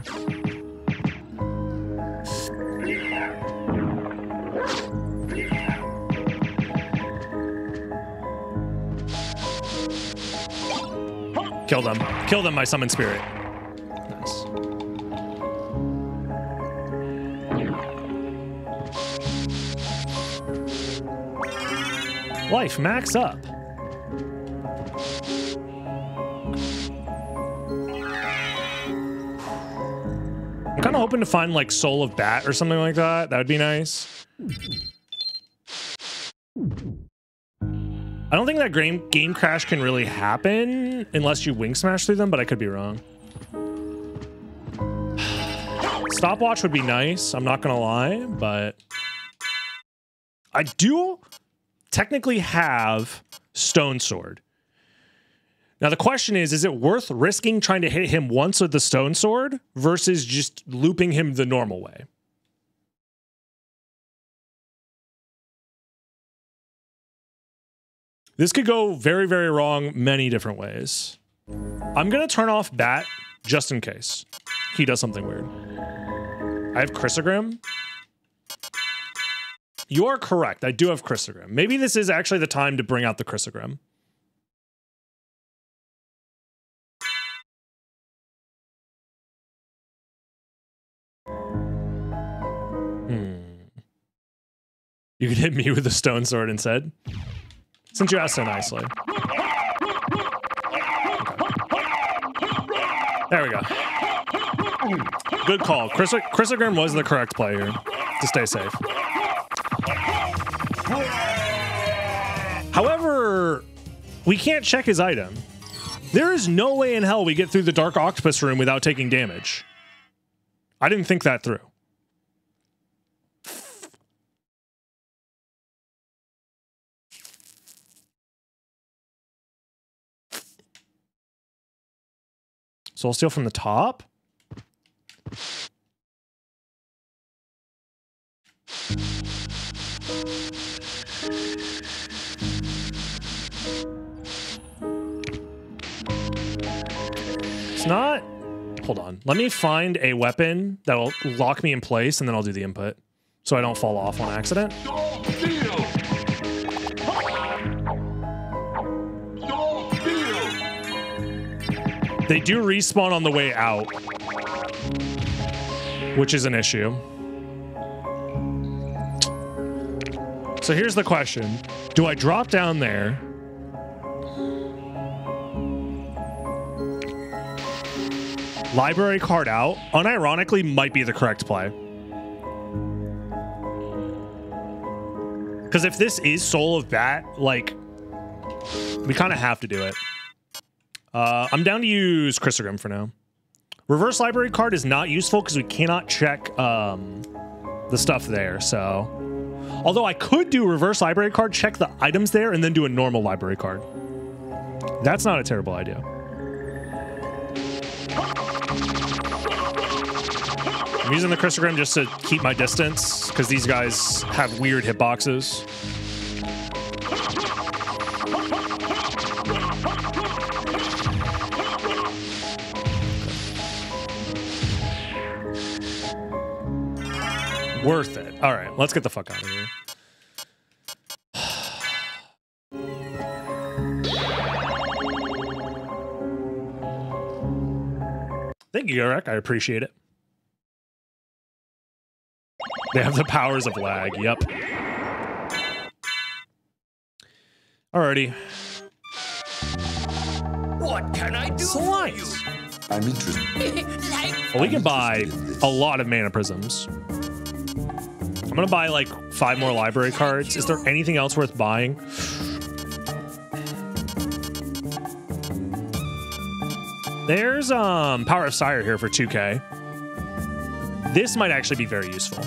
Kill them. Kill them, my summon spirit. Nice. Life max up. I'm kind of hoping to find like Soul of Bat or something like that. That would be nice. I don't think that game, game crash can really happen unless you wing smash through them, but I could be wrong. Stopwatch would be nice, I'm not gonna lie, but I do technically have Stone Sword. Now, the question is, is it worth risking trying to hit him once with the Stone Sword versus just looping him the normal way? This could go very, very wrong many different ways. I'm going to turn off Bat just in case he does something weird. I have Crissaegrim. You are correct. I do have Crissaegrim. Maybe this is actually the time to bring out the Crissaegrim. You could hit me with a Stone Sword instead, since you asked so nicely. There we go. Good call. Crissaegrim was the correct play here to stay safe. However, we can't check his item. There is no way in hell we get through the Dark Octopus room without taking damage. I didn't think that through. So I'll steal from the top. It's not. Hold on. Let me find a weapon that will lock me in place, and then I'll do the input so I don't fall off on accident. They do respawn on the way out, which is an issue. So here's the question. Do I drop down there? Library card out, unironically might be the correct play. Because if this is Soul of Bat, like, we kind of have to do it. Uh, I'm down to use Crissaegrim for now. Reverse library card is not useful because we cannot check um, the stuff there, so Although I could do reverse library card, check the items there, and then do a normal library card. That's not a terrible idea. I'm using the Crissaegrim just to keep my distance, because these guys have weird hitboxes. Worth it. All right, let's get the fuck out of here. Thank you, Eric. I appreciate it. They have the powers of lag. Yep. Alrighty. What can I do Slides. for you? I'm interested. like, well, we can buy a lot of mana prisms. I'm gonna buy like five more library cards. Is there anything else worth buying? There's um Power of Sire here for two K. This might actually be very useful.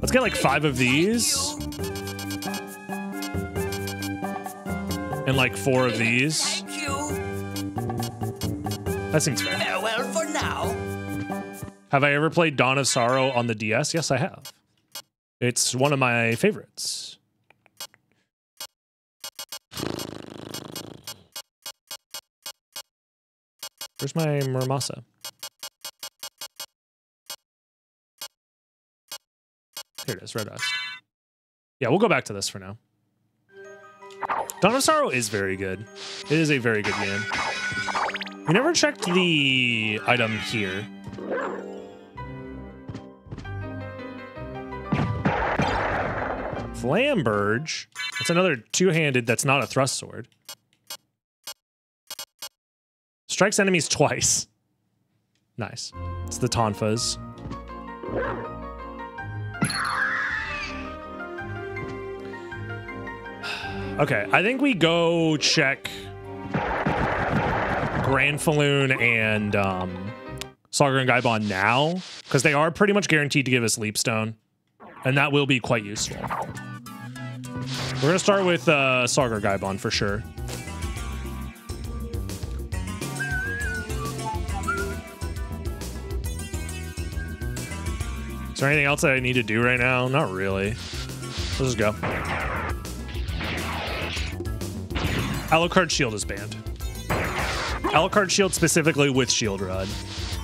Let's get like five of these. And like four of these. That seems fair. Farewell for now. Have I ever played Dawn of Sorrow on the D S? Yes, I have. It's one of my favorites. Where's my Muramasa? Here it is, Red Dust. Yeah, we'll go back to this for now. Dawn of Sorrow is very good. It is a very good game. We never checked the item here. Flamberge. That's another two-handed that's not a thrust sword. Strikes enemies twice. Nice. It's the Tonfas. Okay, I think we go check Granfaloon and um, Saga and Guybon now, because they are pretty much guaranteed to give us Leapstone, and that will be quite useful. We're gonna start with uh, Saga Guybon for sure. Is there anything else that I need to do right now? Not really. Let's just go. Alucard Shield is banned. Alucard Shield specifically with Shield Rod,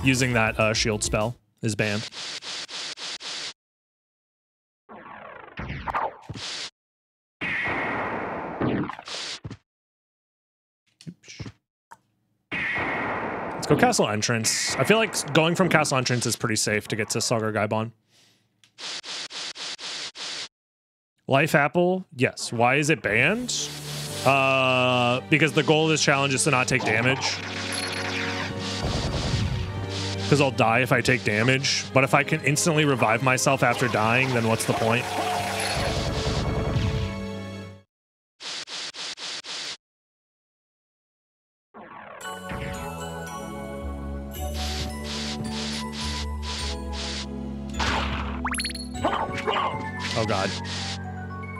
using that uh, shield spell is banned. Oops. Let's go Castle Entrance. I feel like going from Castle Entrance is pretty safe to get to Sagar Gaibon. Life Apple, yes. Why is it banned? Uh, because the goal of this challenge is to not take damage. Because I'll die if I take damage. But if I can instantly revive myself after dying, then what's the point? Oh god.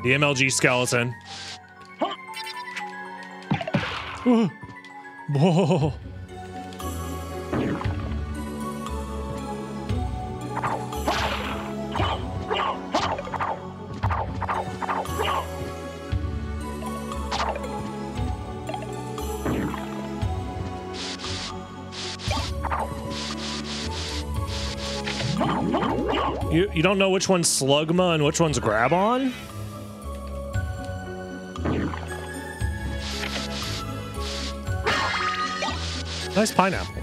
The M L G skeleton. Whoa. Whoa. You, you don't know which one's Slugma and which one's Grabon? Nice pineapple.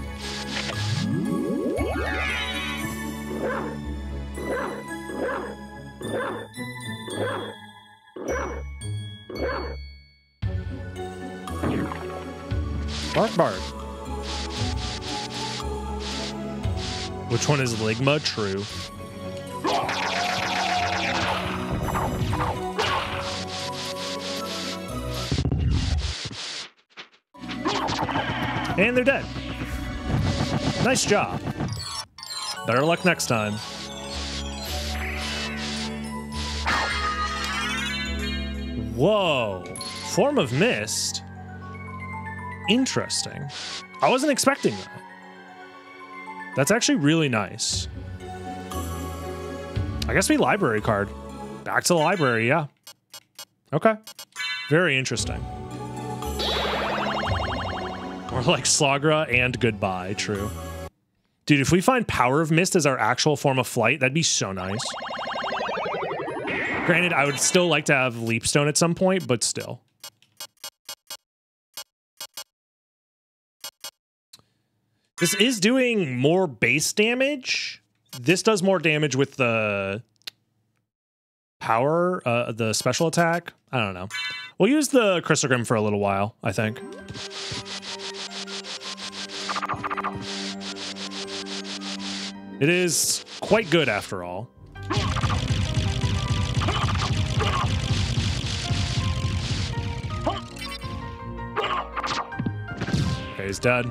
Bark, bark. Which one is Ligma? True. And they're dead. Nice job. Better luck next time. Whoa. Form of Mist? Interesting. I wasn't expecting that. That's actually really nice. I guess we library card. Back to the library, yeah. Okay. Very interesting. Or like Slagra and goodbye, true. Dude, if we find Power of Mist as our actual form of flight, that'd be so nice. Granted, I would still like to have Leapstone at some point, but still. This is doing more base damage. This does more damage with the power, uh, the special attack. I don't know. We'll use the Crissaegrim for a little while, I think. It is quite good after all. Okay, he's dead.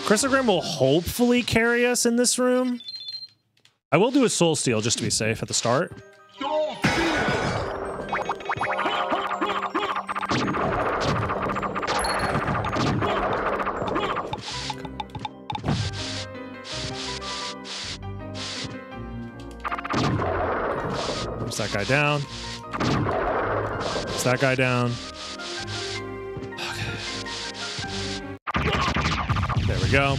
Crissaegrim will hopefully carry us in this room. I will do a Soul Steal just to be safe at the start. Push that guy down. Push that guy down. Go.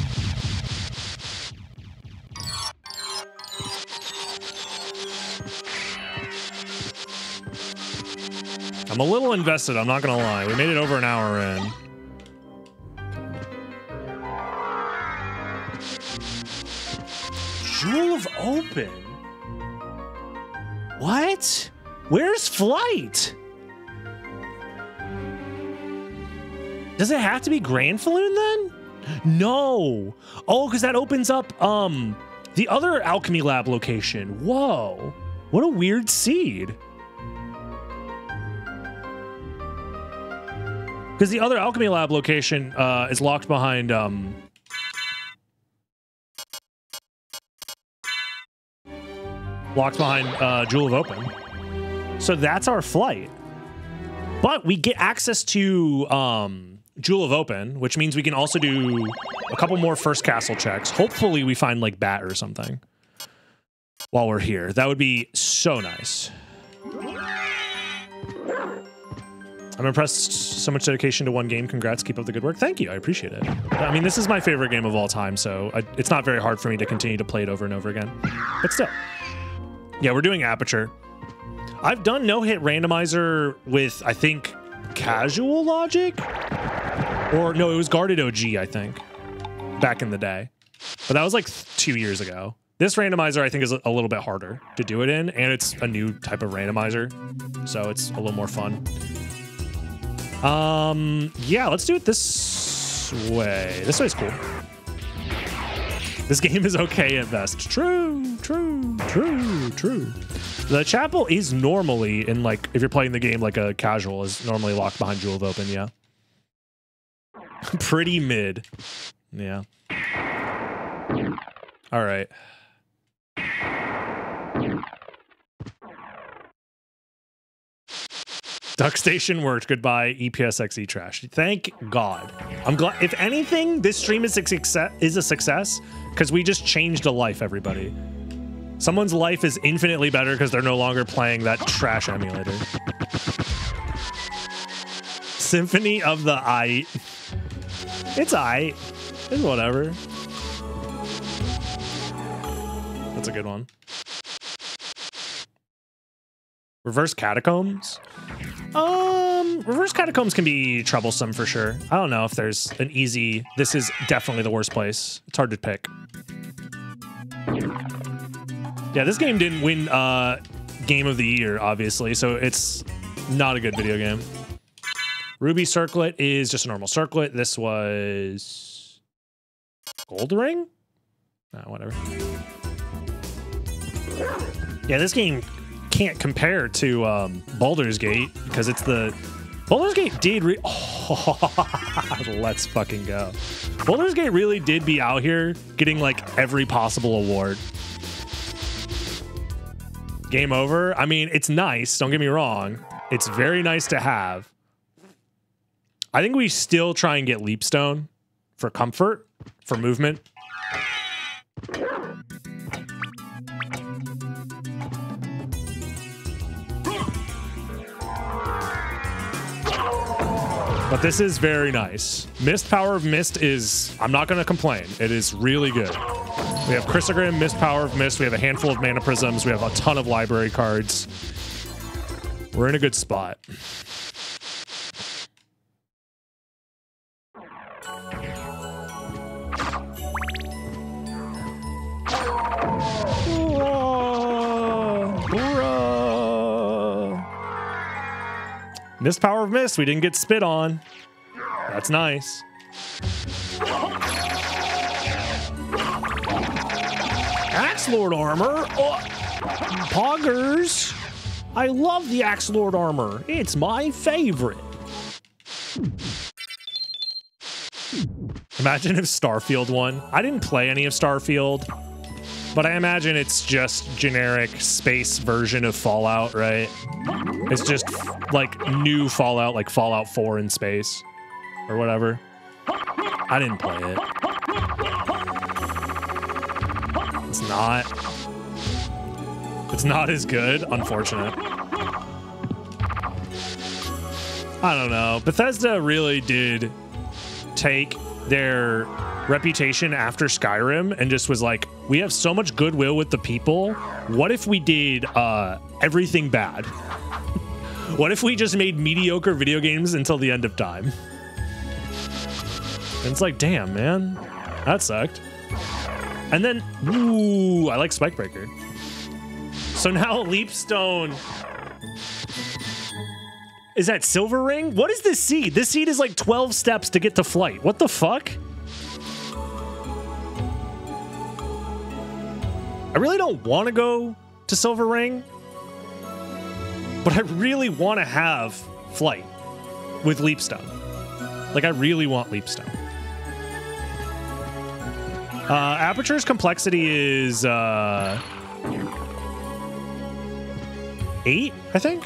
I'm a little invested, I'm not gonna lie. We made it over an hour in. Jewel of Open? What? Where's Flight? Does it have to be Granfaloon then? No. Oh, because that opens up um the other alchemy lab location. Whoa, what a weird seed. Because the other alchemy lab location uh is locked behind um locked behind uh Jewel of Open. So that's our flight, but we get access to um Jewel of Open, which means we can also do a couple more first castle checks. Hopefully we find like Bat or something while we're here. That would be so nice. I'm impressed. So much dedication to one game. Congrats. Keep up the good work. Thank you. I appreciate it. I mean, this is my favorite game of all time, so I, it's not very hard for me to continue to play it over and over again. But still. Yeah, we're doing Aperture. I've done no-hit randomizer with, I think, Casual Logic? Or no, it was Guarded O G, I think, back in the day. But that was like two years ago. This randomizer, I think, is a little bit harder to do it in, and it's a new type of randomizer, so it's a little more fun. Um, yeah, let's do it this way. This way's cool. This game is okay at best. True, true, true, true. The chapel is normally in, like, if you're playing the game like a casual, is normally locked behind Jewel of Open, yeah. Pretty mid. Yeah. All right. DuckStation worked. Goodbye, E P S X E trash. Thank God. I'm glad. If anything, this stream is a success because we just changed a life, everybody. Someone's life is infinitely better because they're no longer playing that trash emulator. Symphony of the Night. It's aight. It's whatever. That's a good one. Reverse Catacombs? Um, Reverse Catacombs can be troublesome for sure. I don't know if there's an easy... This is definitely the worst place. It's hard to pick. Yeah, this game didn't win uh, Game of the Year, obviously, so it's not a good video game. Ruby Circlet is just a normal circlet. This was Gold Ring? No, whatever. Yeah, this game can't compare to um, Baldur's Gate because it's the Baldur's Gate did re- oh, let's fucking go. Baldur's Gate really did be out here getting like every possible award. Game over. I mean, it's nice. Don't get me wrong. It's very nice to have. I think we still try and get Leapstone for comfort, for movement. But this is very nice. Mist, Power of Mist is, I'm not going to complain. It is really good. We have Crissaegrim, Mist, Power of Mist. We have a handful of Mana Prisms. We have a ton of library cards. We're in a good spot. Mist, Power of Mist, we didn't get spit on. That's nice. Axe Lord armor. Oh, poggers. I love the Axe Lord armor. It's my favorite. Imagine if Starfield won. I didn't play any of Starfield, but I imagine it's just generic space version of Fallout, right? It's just like new Fallout, like Fallout four in space or whatever. I didn't play it. It's not. It's not as good, unfortunate. I don't know. Bethesda really did take their reputation after Skyrim and just was like, we have so much goodwill with the people. What if we did uh, everything bad? What if we just made mediocre video games until the end of time? And it's like, damn, man, that sucked. And then, ooh, I like Spikebreaker. So now Leapstone is that Silver Ring? What is this seed? This seed is like twelve steps to get to flight. What the fuck? I really don't want to go to Silver Ring, but I really want to have flight with Leapstone. Like, I really want Leapstone. Uh, Aperture's complexity is uh, eight, I think.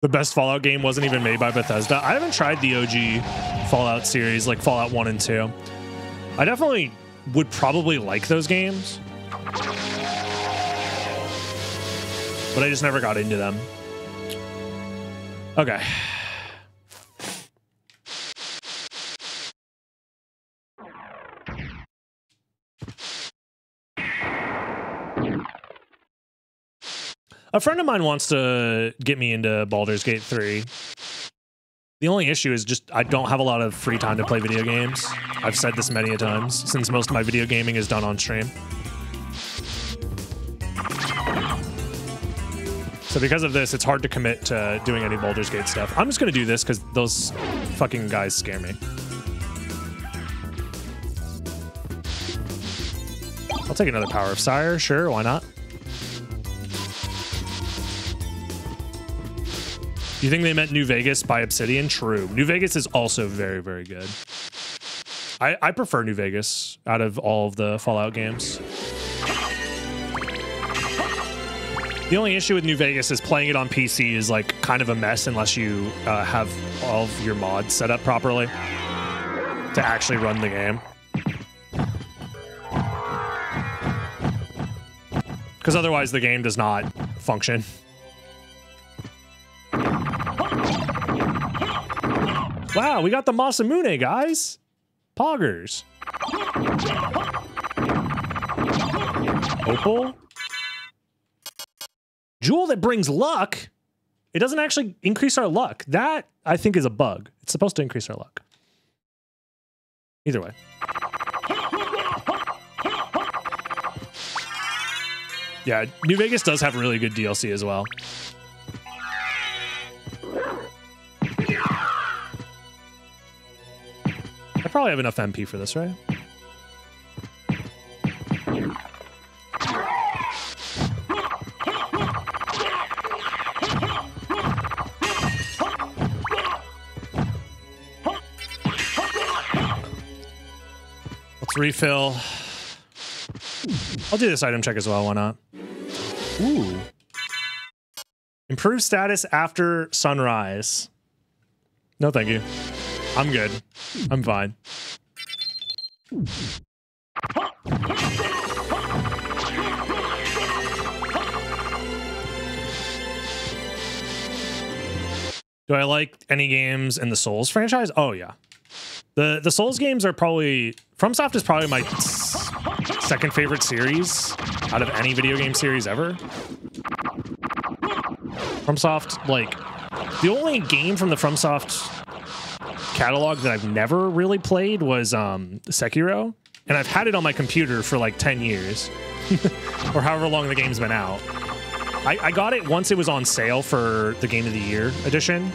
The best Fallout game wasn't even made by Bethesda. I haven't tried the O G Fallout series, like Fallout one and two. I definitely would probably like those games, but I just never got into them. Okay. A friend of mine wants to get me into Baldur's Gate three. The only issue is just I don't have a lot of free time to play video games. I've said this many a times since most of my video gaming is done on stream. So because of this, it's hard to commit to doing any Baldur's Gate stuff. I'm just going to do this because those fucking guys scare me. I'll take another Power of Sire. Sure, why not? You think they meant New Vegas by Obsidian? True. New Vegas is also very, very good. I, I prefer New Vegas out of all of the Fallout games. The only issue with New Vegas is playing it on P C is like kind of a mess unless you uh, have all of your mods set up properly to actually run the game. Because otherwise the game does not function. Wow, we got the Masamune, guys. Poggers. Opal. Jewel that brings luck. It doesn't actually increase our luck. That, I think, is a bug. It's supposed to increase our luck. Either way. Yeah, New Vegas does have really good D L C as well. I probably have enough M P for this, right? Let's refill. I'll do this item check as well, why not? Ooh. Improve status after sunrise. No, thank you. I'm good. I'm fine. Do I like any games in the Souls franchise? Oh, yeah. The the Souls games are probably... FromSoft is probably my second favorite series out of any video game series ever. FromSoft, like... The only game from the FromSoft catalog that I've never really played was um, Sekiro. And I've had it on my computer for like ten years. Or however long the game's been out. I, I got it once it was on sale for the Game of the Year edition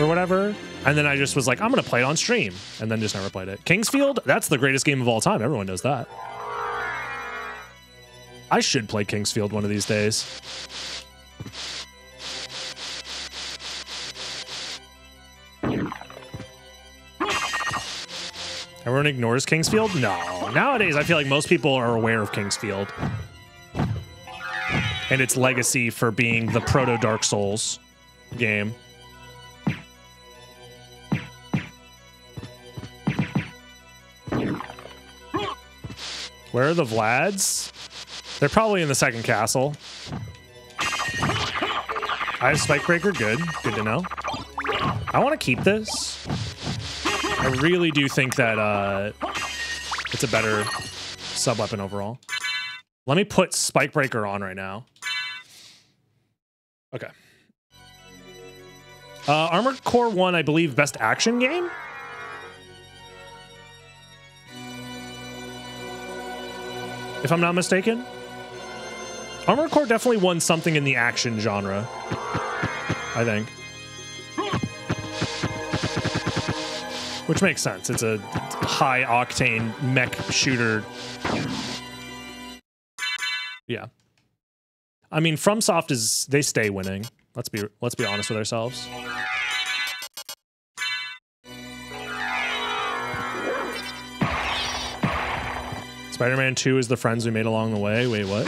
or whatever. And then I just was like, I'm going to play it on stream. And then just never played it. Kingsfield, that's the greatest game of all time. Everyone knows that. I should play Kingsfield one of these days. Everyone ignores Kingsfield? No. Nowadays, I feel like most people are aware of Kingsfield. And its legacy for being the proto-Dark Souls game. Where are the Vlads? They're probably in the second castle. I have Spikebreaker, good. Good to know. I want to keep this. I really do think that uh, it's a better sub-weapon overall. Let me put Spikebreaker on right now. Okay. Uh, Armored Core won, I believe, best action game? If I'm not mistaken. Armored Core definitely won something in the action genre, I think. Which makes sense. It's a high-octane mech shooter. Yeah. I mean, FromSoft is... They stay winning. Let's be, let's be honest with ourselves. Spider-Man two is the friends we made along the way. Wait, what?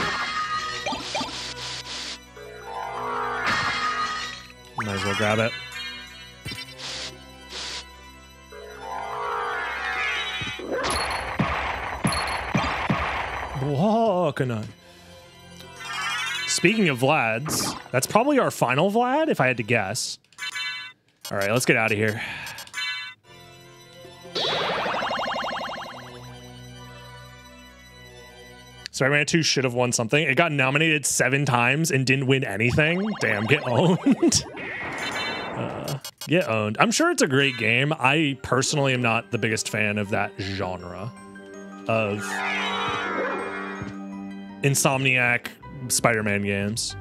Might as well grab it. Walking on. Speaking of Vlads, that's probably our final Vlad, if I had to guess. All right, let's get out of here. Spider-Man two should have won something. It got nominated seven times and didn't win anything. Damn, get owned. uh, get owned. I'm sure it's a great game. I personally am not the biggest fan of that genre of Insomniac Spider-Man games.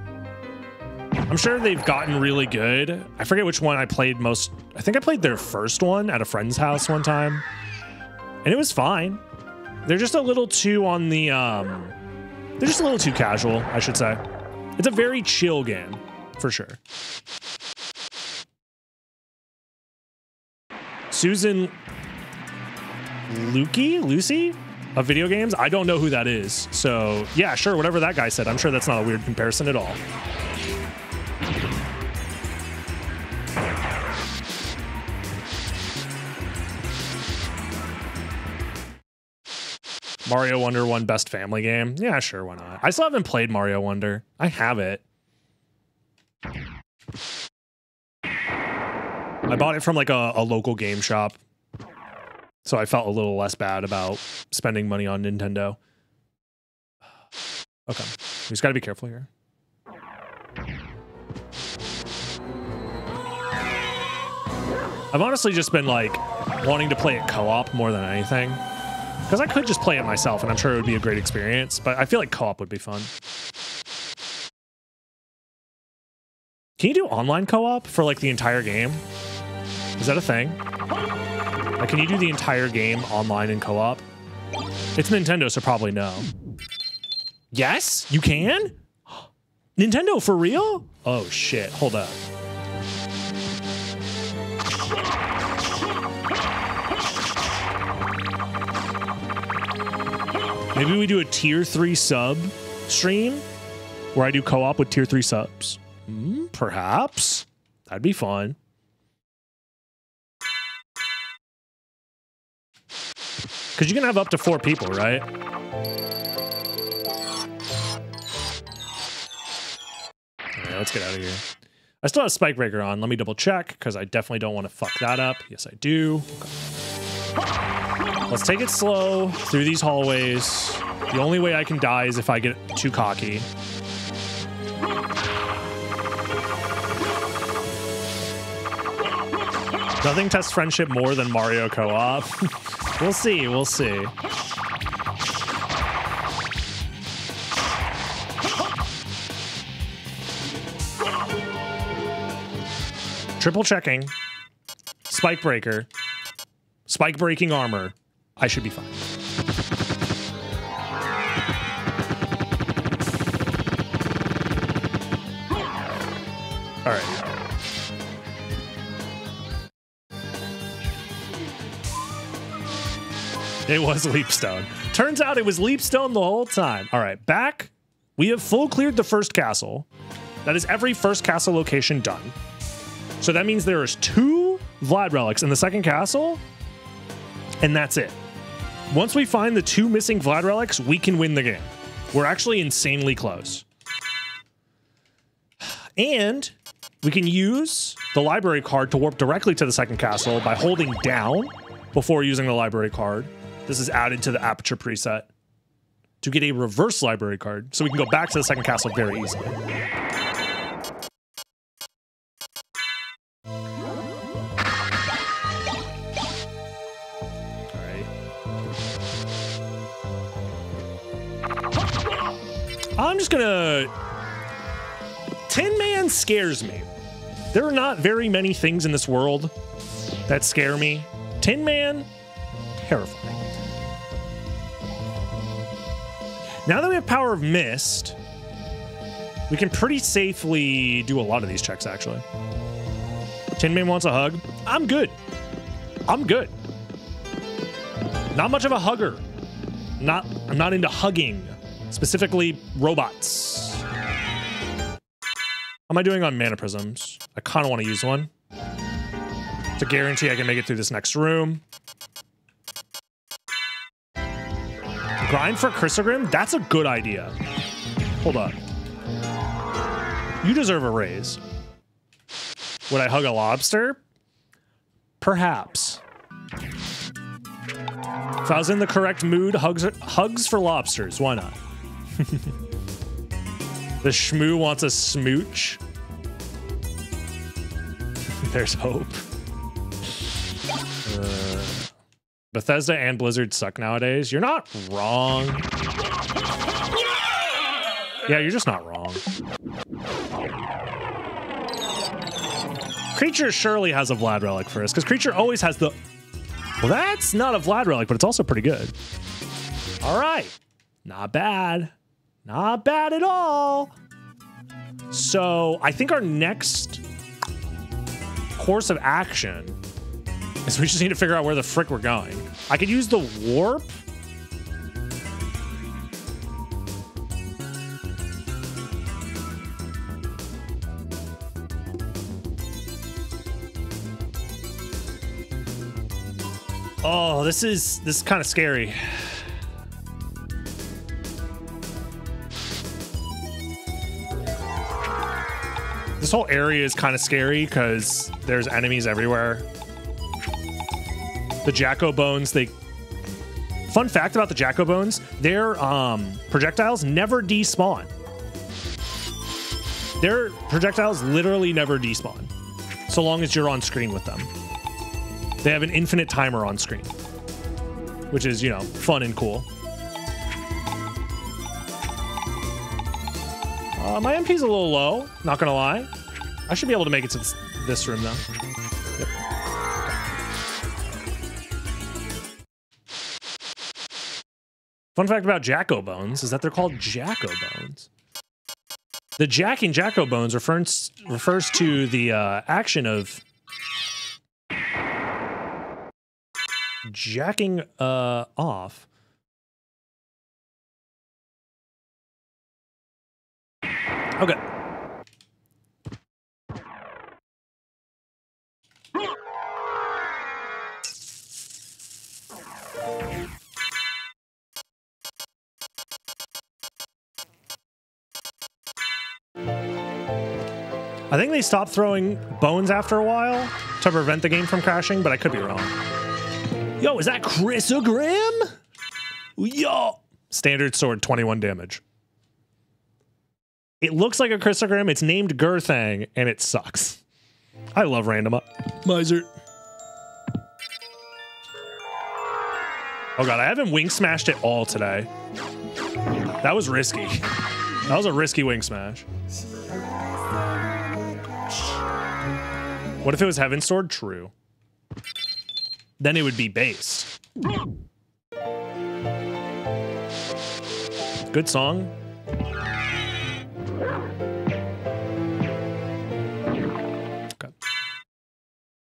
I'm sure they've gotten really good. I forget which one I played most. I think I played their first one at a friend's house one time, and it was fine. They're just a little too on the, um, they're just a little too casual, I should say. It's a very chill game, for sure. Susan Lukey? Lucy? Of video games? I don't know who that is. So, yeah, sure, whatever that guy said. I'm sure that's not a weird comparison at all. Mario Wonder won best family game. Yeah, sure, why not? I still haven't played Mario Wonder. I have it. I bought it from like a, a local game shop. So I felt a little less bad about spending money on Nintendo. Okay, we just gotta be careful here. I've honestly just been like wanting to play it co-op more than anything. Because I could just play it myself, and I'm sure it would be a great experience, but I feel like co-op would be fun. Can you do online co-op for, like, the entire game? Is that a thing? Like, can you do the entire game online and co-op? It's Nintendo, so probably no. Yes? You can? Nintendo, for real? Oh, shit. Hold up. Maybe we do a tier three sub stream where I do co-op with tier three subs. Mm, perhaps. That'd be fun. Because you can have up to four people, right? All right, let's get out of here. I still have Spike Breaker on. Let me double check, because I definitely don't want to fuck that up. Yes, I do. Let's take it slow through these hallways. The only way I can die is if I get too cocky. Nothing tests friendship more than Mario co-op. We'll see, we'll see. Triple checking. Spike breaker. Spike breaking armor. I should be fine. All right. It was Leapstone. Turns out it was Leapstone the whole time. All right, back. We have full cleared the first castle. That is every first castle location done. So that means there is two Vlad relics in the second castle, and that's it. Once we find the two missing Vlad relics, we can win the game. We're actually insanely close. And we can use the library card to warp directly to the second castle by holding down before using the library card. This is added to the Aperture preset to get a reverse library card, so we can go back to the second castle very easily. All right. I'm just gonna... Tin Man scares me. There are not very many things in this world that scare me. Tin Man, terrifying. Now that we have Power of Mist, we can pretty safely do a lot of these checks, actually. Tin Man wants a hug. I'm good. I'm good. Not much of a hugger. Not, I'm not into hugging, specifically robots. How am I doing on mana prisms? I kind of want to use one to guarantee I can make it through this next room. Grind for Crissaegrim? That's a good idea. Hold up. You deserve a raise. Would I hug a lobster? Perhaps. If I was in the correct mood, hugs, hugs for lobsters. Why not? The shmoo wants a smooch. There's hope. Uh. Bethesda and Blizzard suck nowadays. You're not wrong. Yeah, you're just not wrong. Creature surely has a Vlad relic for us, because Creature always has the... Well, that's not a Vlad relic, but it's also pretty good. All right. Not bad. Not bad at all. So I think our next course of action... So we just need to figure out where the frick we're going. I could use the warp. Oh, this is this is kind of scary. This whole area is kind of scary because there's enemies everywhere. The Jacko Bones, they... Fun fact about the Jacko Bones, their um, projectiles never despawn. Their projectiles literally never despawn, so long as you're on screen with them. They have an infinite timer on screen, which is, you know, fun and cool. Uh, my M P's a little low, not gonna lie. I should be able to make it to this, this room, though. Fun fact about Jacko Bones is that they're called Jacko Bones. The Jack in Jacko Bones refers, refers to the uh, action of jacking uh, off Okay. I think they stopped throwing bones after a while to prevent the game from crashing, but I could be wrong. Yo, is that Crissaegrim? Yo! Standard sword, twenty-one damage. It looks like a Crissaegrim. It's named Gurthang, and it sucks. I love random up. Miser. Oh god, I haven't wing smashed at all today. That was risky. That was a risky wing smash. What if it was Heaven Sword? True. Then it would be based. Good song. Okay.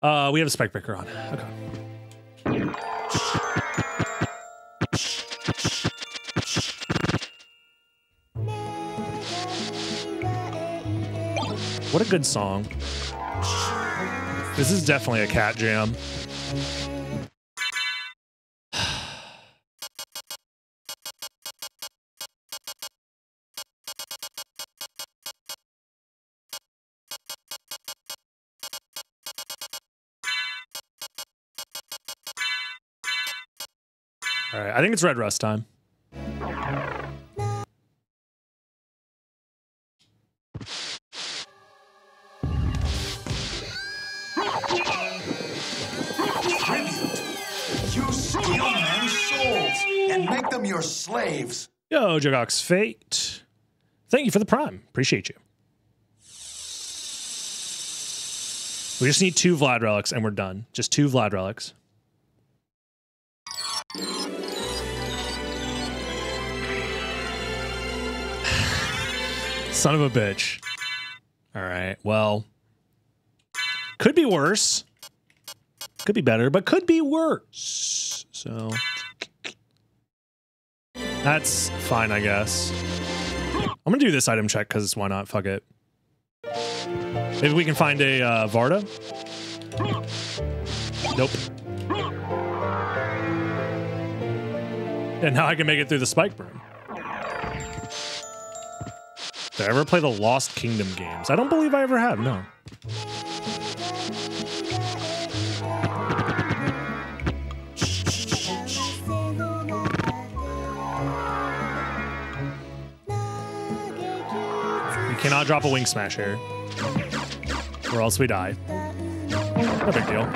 Uh, we have a spike breaker on. Okay. What a good song. This is definitely a cat jam. All right, I think it's Red Rust time. Your slaves. Yo, Jogox Fate. Thank you for the prime. Appreciate you. We just need two Vlad relics and we're done. Just two Vlad relics. Son of a bitch. All right. Well, could be worse. Could be better, but could be worse. So... that's fine, I guess. I'm gonna do this item check because why not? Fuck it. Maybe we can find a uh, Varda. Nope. And now I can make it through the spike broom. Did I ever play the Lost Kingdom games? I don't believe I ever have. No. Cannot drop a wing smash here, or else we die. No big deal.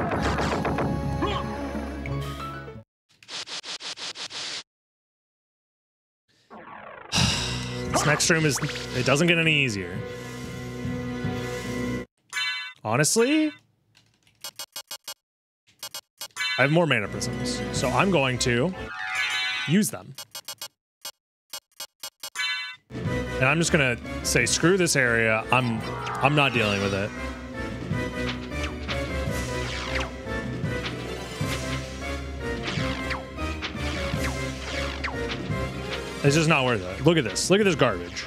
This next room is, it doesn't get any easier. Honestly, I have more mana prisms, so I'm going to use them. And I'm just gonna say, screw this area. I'm, I'm not dealing with it. It's just not worth it. Look at this. Look at this garbage.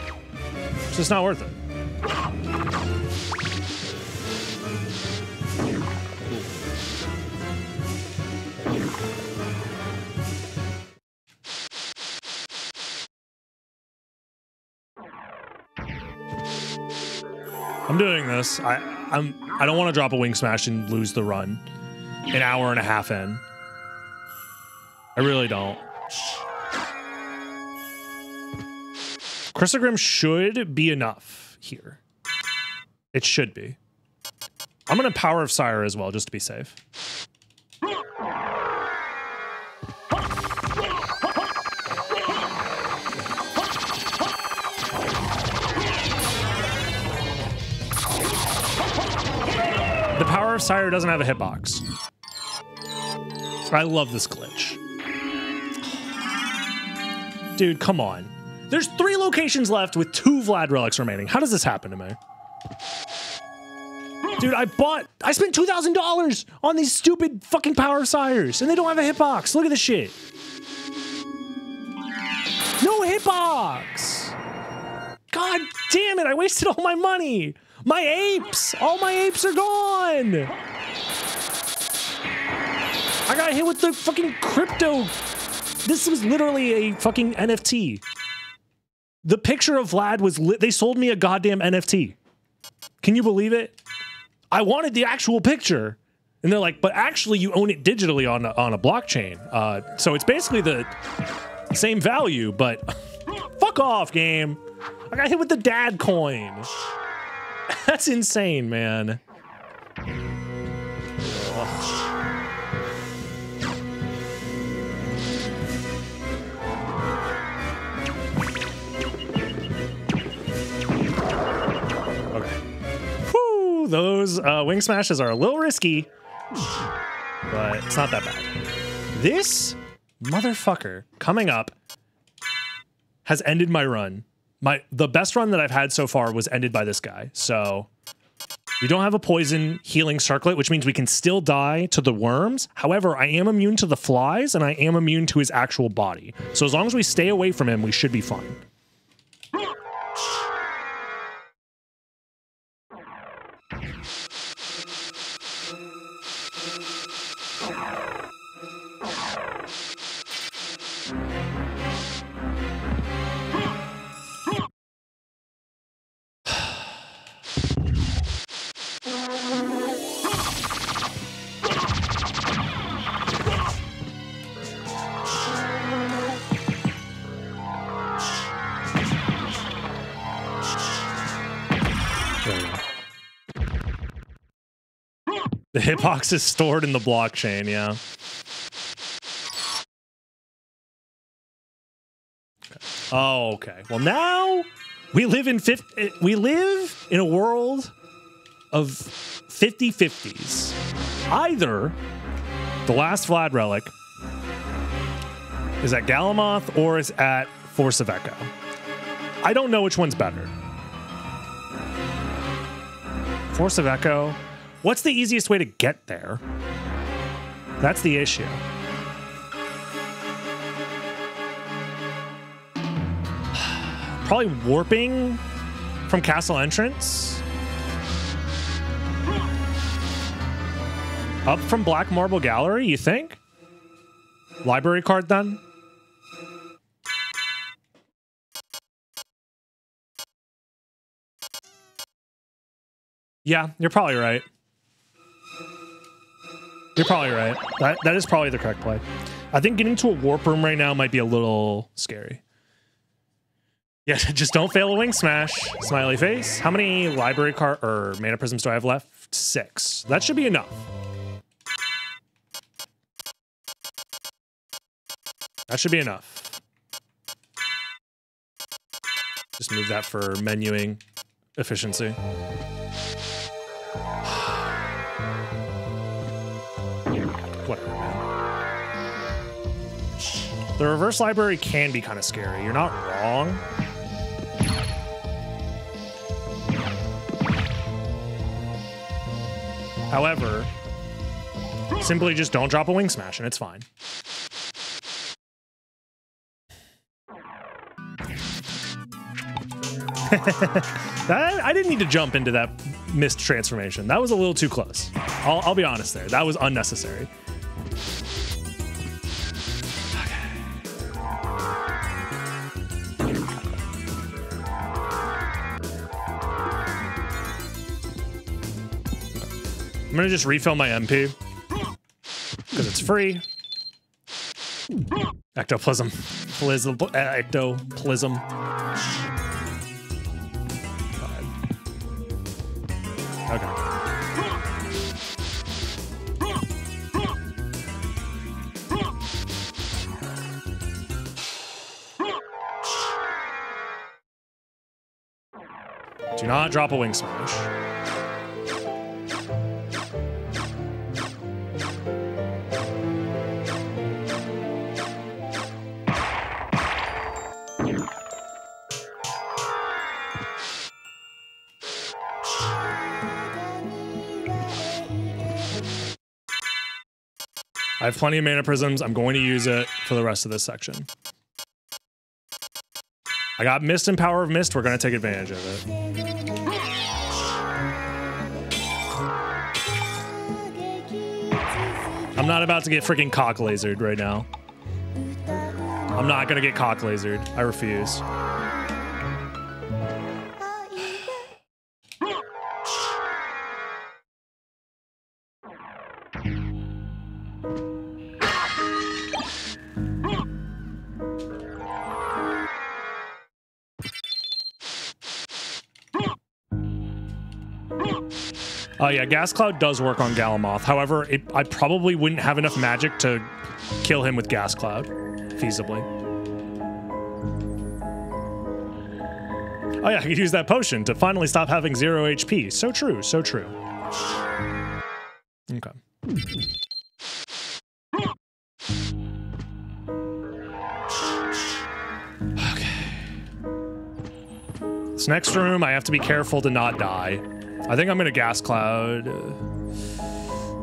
It's just not worth it. I'm doing this. I I'm I don't want to drop a wing smash and lose the run an hour and a half in. I really don't. Crissaegrim should be enough here. It should be. I'm gonna Power of Sire as well, just to be safe. Sire doesn't have a hitbox. I love this glitch. Dude, come on. There's three locations left with two Vlad relics remaining. How does this happen to me? Dude, I bought, I spent two thousand dollars on these stupid fucking Power of Sires and they don't have a hitbox. Look at this shit. No hitbox. God Damn it, I wasted all my money. My apes, all my apes are gone. I got hit with the fucking crypto. This was literally a fucking N F T. The picture of Vlad was lit. They sold me a goddamn N F T. Can you believe it? I wanted the actual picture. And they're like, but actually you own it digitally on a, on a blockchain. Uh, so it's basically the same value, but fuck off, game. I got hit with the dad coin. That's insane, man. Ugh. Those uh, wing smashes are a little risky, but it's not that bad. This motherfucker coming up has ended my run. My the best run that I've had so far was ended by this guy. So we don't have a poison healing circlet, which means we can still die to the worms. However, I am immune to the flies and I am immune to his actual body. So as long as we stay away from him, we should be fine. The hitbox is stored in the blockchain, yeah. Okay. Oh, okay. Well, now we live in fifty, we live in a world of fifty fifties. Either the last Vlad relic is at Galamoth or is at Force of Echo. I don't know which one's better. Force of Echo. What's the easiest way to get there? That's the issue. Probably warping from Castle Entrance. Up from Black Marble Gallery, you think? Library card done? Yeah, you're probably right. You're probably right. That, that is probably the correct play. I think getting to a warp room right now might be a little scary. Yeah, just don't fail a wing smash. Smiley face. How many library card or mana prisms do I have left? Six. That should be enough. That should be enough. Just move that for menuing efficiency. The reverse library can be kind of scary. You're not wrong. However, simply just don't drop a wing smash and it's fine. that, I didn't need to jump into that missed transformation. That was a little too close. I'll, I'll be honest there. That was unnecessary. I'm gonna just refill my M P because it's free. Ectoplasm, Plism, ectoplasm. Okay. Do not drop a wing smash. I have plenty of mana prisms. I'm going to use it for the rest of this section. I got Mist and Power of Mist. We're going to take advantage of it. I'm not about to get freaking cock lasered right now. I'm not going to get cock lasered. I refuse. Oh yeah, Gas Cloud does work on Galamoth. However, it, I probably wouldn't have enough magic to kill him with Gas Cloud, feasibly. Oh yeah, I could use that potion to finally stop having zero H P. So true, so true. Okay. Okay. This next room, I have to be careful to not die. I think I'm gonna Gas Cloud,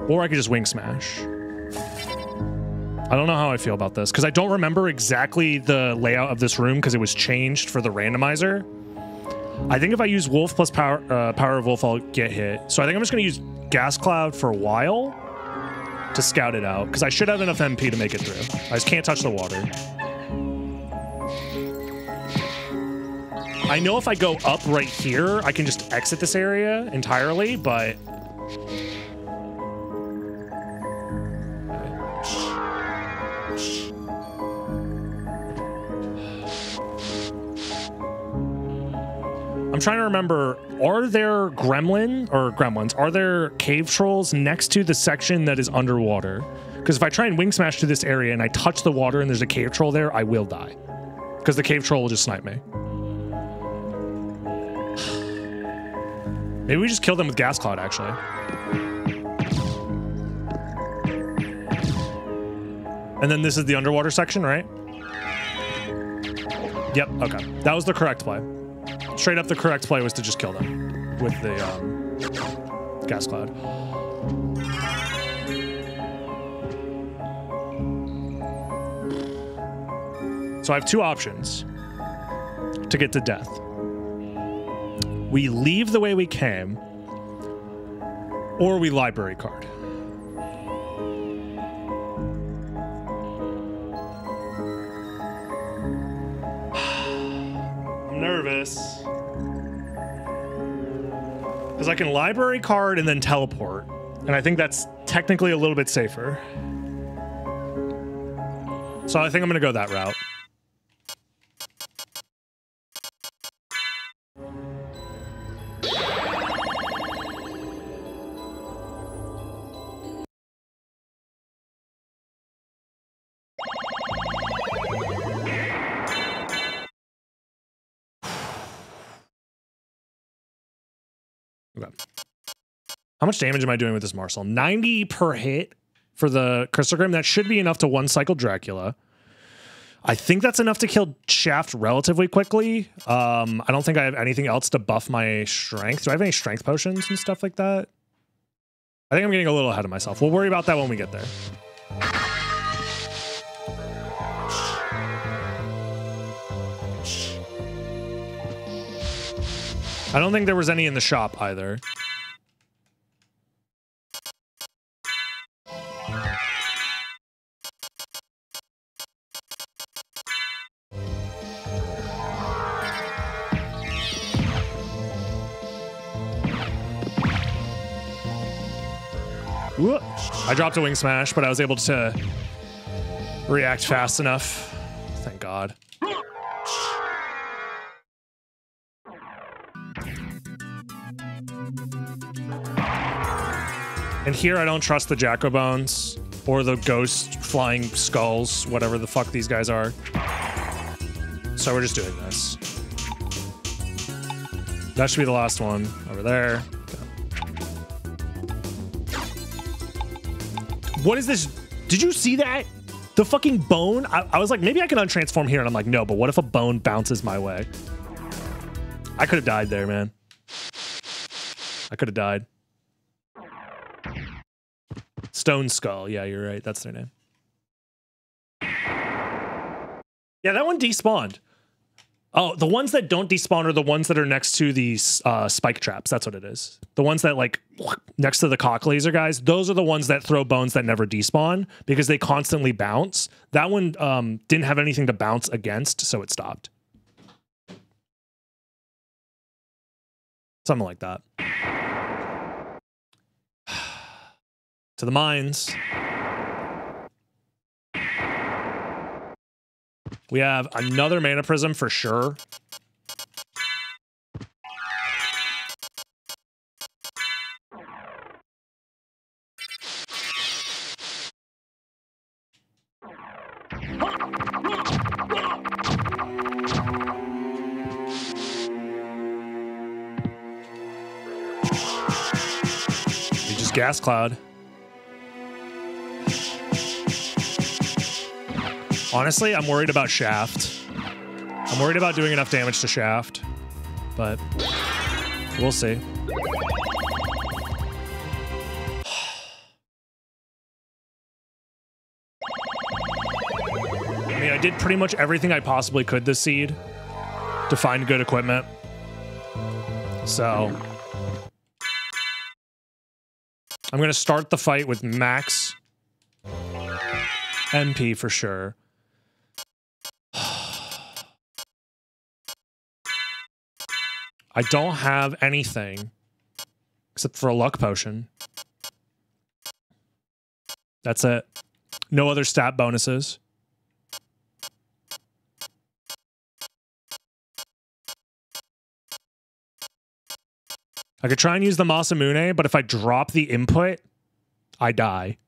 or I could just Wing Smash. I don't know how I feel about this, because I don't remember exactly the layout of this room because it was changed for the randomizer. I think if I use Wolf plus Power, uh, Power of Wolf, I'll get hit. So I think I'm just gonna use Gas Cloud for a while to scout it out, because I should have enough M P to make it through. I just can't touch the water. I know if I go up right here, I can just exit this area entirely, but... I'm trying to remember, are there gremlin or gremlins? Are there cave trolls next to the section that is underwater? Because if I try and Wing Smash to this area and I touch the water and there's a cave troll there, I will die. Because the cave troll will just snipe me. Maybe we just kill them with Gas Cloud, actually. And then this is the underwater section, right? Yep, okay. That was the correct play. Straight up, the correct play was to just kill them with the um, Gas Cloud. So I have two options to get to death. We leave the way we came, or we library card. I'm nervous. Because I can library card and then teleport. And I think that's technically a little bit safer. So I think I'm going to go that route. How much damage am I doing with this Marcel? ninety per hit for the Crissaegrim. That should be enough to one cycle Dracula. I think that's enough to kill Shaft relatively quickly. Um, I don't think I have anything else to buff my strength. Do I have any strength potions and stuff like that? I think I'm getting a little ahead of myself. We'll worry about that when we get there. I don't think there was any in the shop either. Whoa. I dropped a Wing Smash, but I was able to react fast enough. Thank God. And here I don't trust the Jacobones or the ghost flying skulls, whatever the fuck these guys are. So we're just doing this. That should be the last one over there. What is this? Did you see that? The fucking bone? I, I was like, maybe I can untransform here, and I'm like, no, but what if a bone bounces my way? I could have died there, man. I could have died. Stone Skull. Yeah, you're right. That's their name. Yeah, that one despawned. Oh, the ones that don't despawn are the ones that are next to these uh, spike traps. That's what it is. The ones that, like, next to the cock laser guys, those are the ones that throw bones that never despawn because they constantly bounce. That one um, didn't have anything to bounce against, so it stopped. Something like that. To the mines. We have another mana prism for sure. We just gas cloud. Honestly, I'm worried about Shaft. I'm worried about doing enough damage to Shaft, but we'll see. I mean, I did pretty much everything I possibly could this seed to find good equipment. So I'm gonna start the fight with max M P for sure. I don't have anything except for a luck potion. That's it. No other stat bonuses. I could try and use the Masamune, but if I drop the input, I die.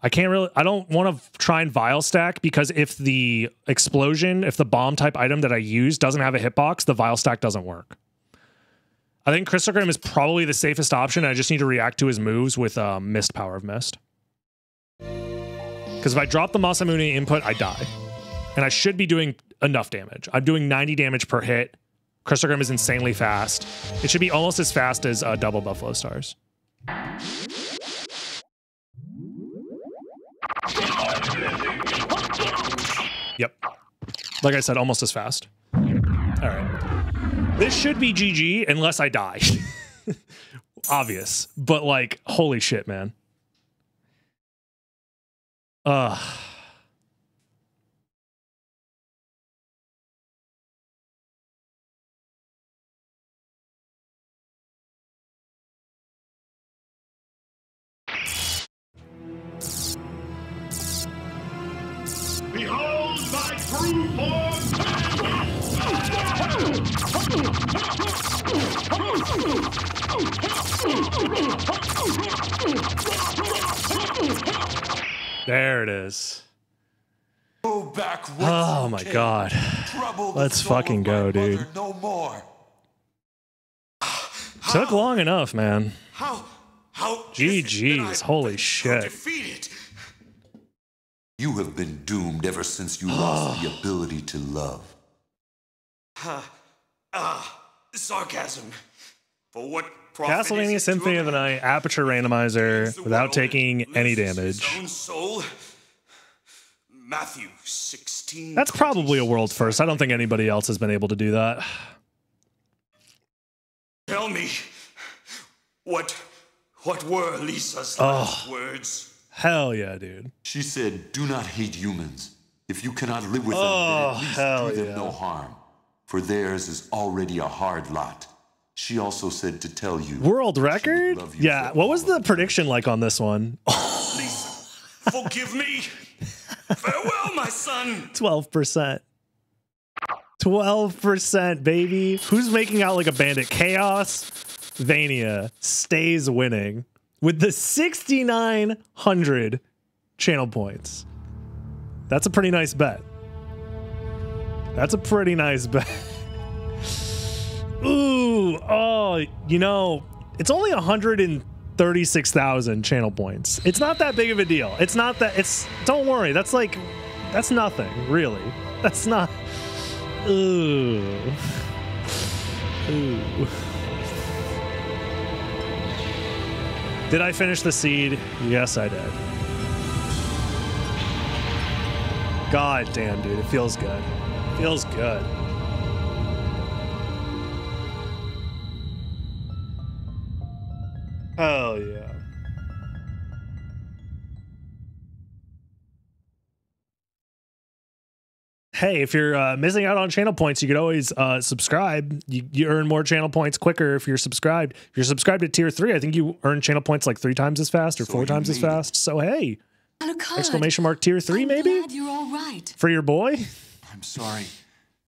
I can't really, I don't want to try and vial stack because if the explosion, if the bomb type item that I use doesn't have a hitbox, the vial stack doesn't work. I think Crissaegrim is probably the safest option. I just need to react to his moves with um, Mist, Power of Mist. Because if I drop the Masamune input, I die. And I should be doing enough damage. I'm doing ninety damage per hit. Crissaegrim is insanely fast. It should be almost as fast as uh, double Buffalo Stars. Yep. Like I said, almost as fast. All right. This should be G G unless I die. Obvious. But like, holy shit, man. Ugh. Behold my true form. There it is. Go back. Oh my god. Let's fucking go, dude. No more. Took long enough, man. How? How? G G's. Holy shit. You have been doomed ever since you lost the ability to love. Ah, ah, sarcasm. For what profit? Castlevania Symphony of the Night, Aperture Randomizer, without taking any damage. Matthew sixteen. That's probably a world first. I don't think anybody else has been able to do that. Tell me, what, what were Lisa's last words? Hell yeah, dude. She said, do not hate humans. If you cannot live with oh, them, then at least do them yeah. no harm. For theirs is already a hard lot. She also said to tell you. World record? You yeah, what was the prediction like on this one? Lisa, forgive me. Farewell, my son. twelve percent. twelve percent, baby. Who's making out like a bandit? Chaos Vania stays winning. With the sixty-nine hundred channel points. That's a pretty nice bet. That's a pretty nice bet. Ooh, oh, you know, it's only one hundred thirty-six thousand channel points. It's not that big of a deal. It's not that, it's, don't worry. That's like, that's nothing, really. That's not, ooh. Ooh. Did I finish the seed? Yes, I did. God damn, dude, it feels good. Feels good. Hell yeah. Hey, if you're uh, missing out on channel points, you could always uh, subscribe. You, you earn more channel points quicker if you're subscribed. If you're subscribed to tier three, I think you earn channel points like three times as fast or so four times as fast. So hey, exclamation mark tier three, I'm maybe? Glad you're all right. For your boy? I'm sorry.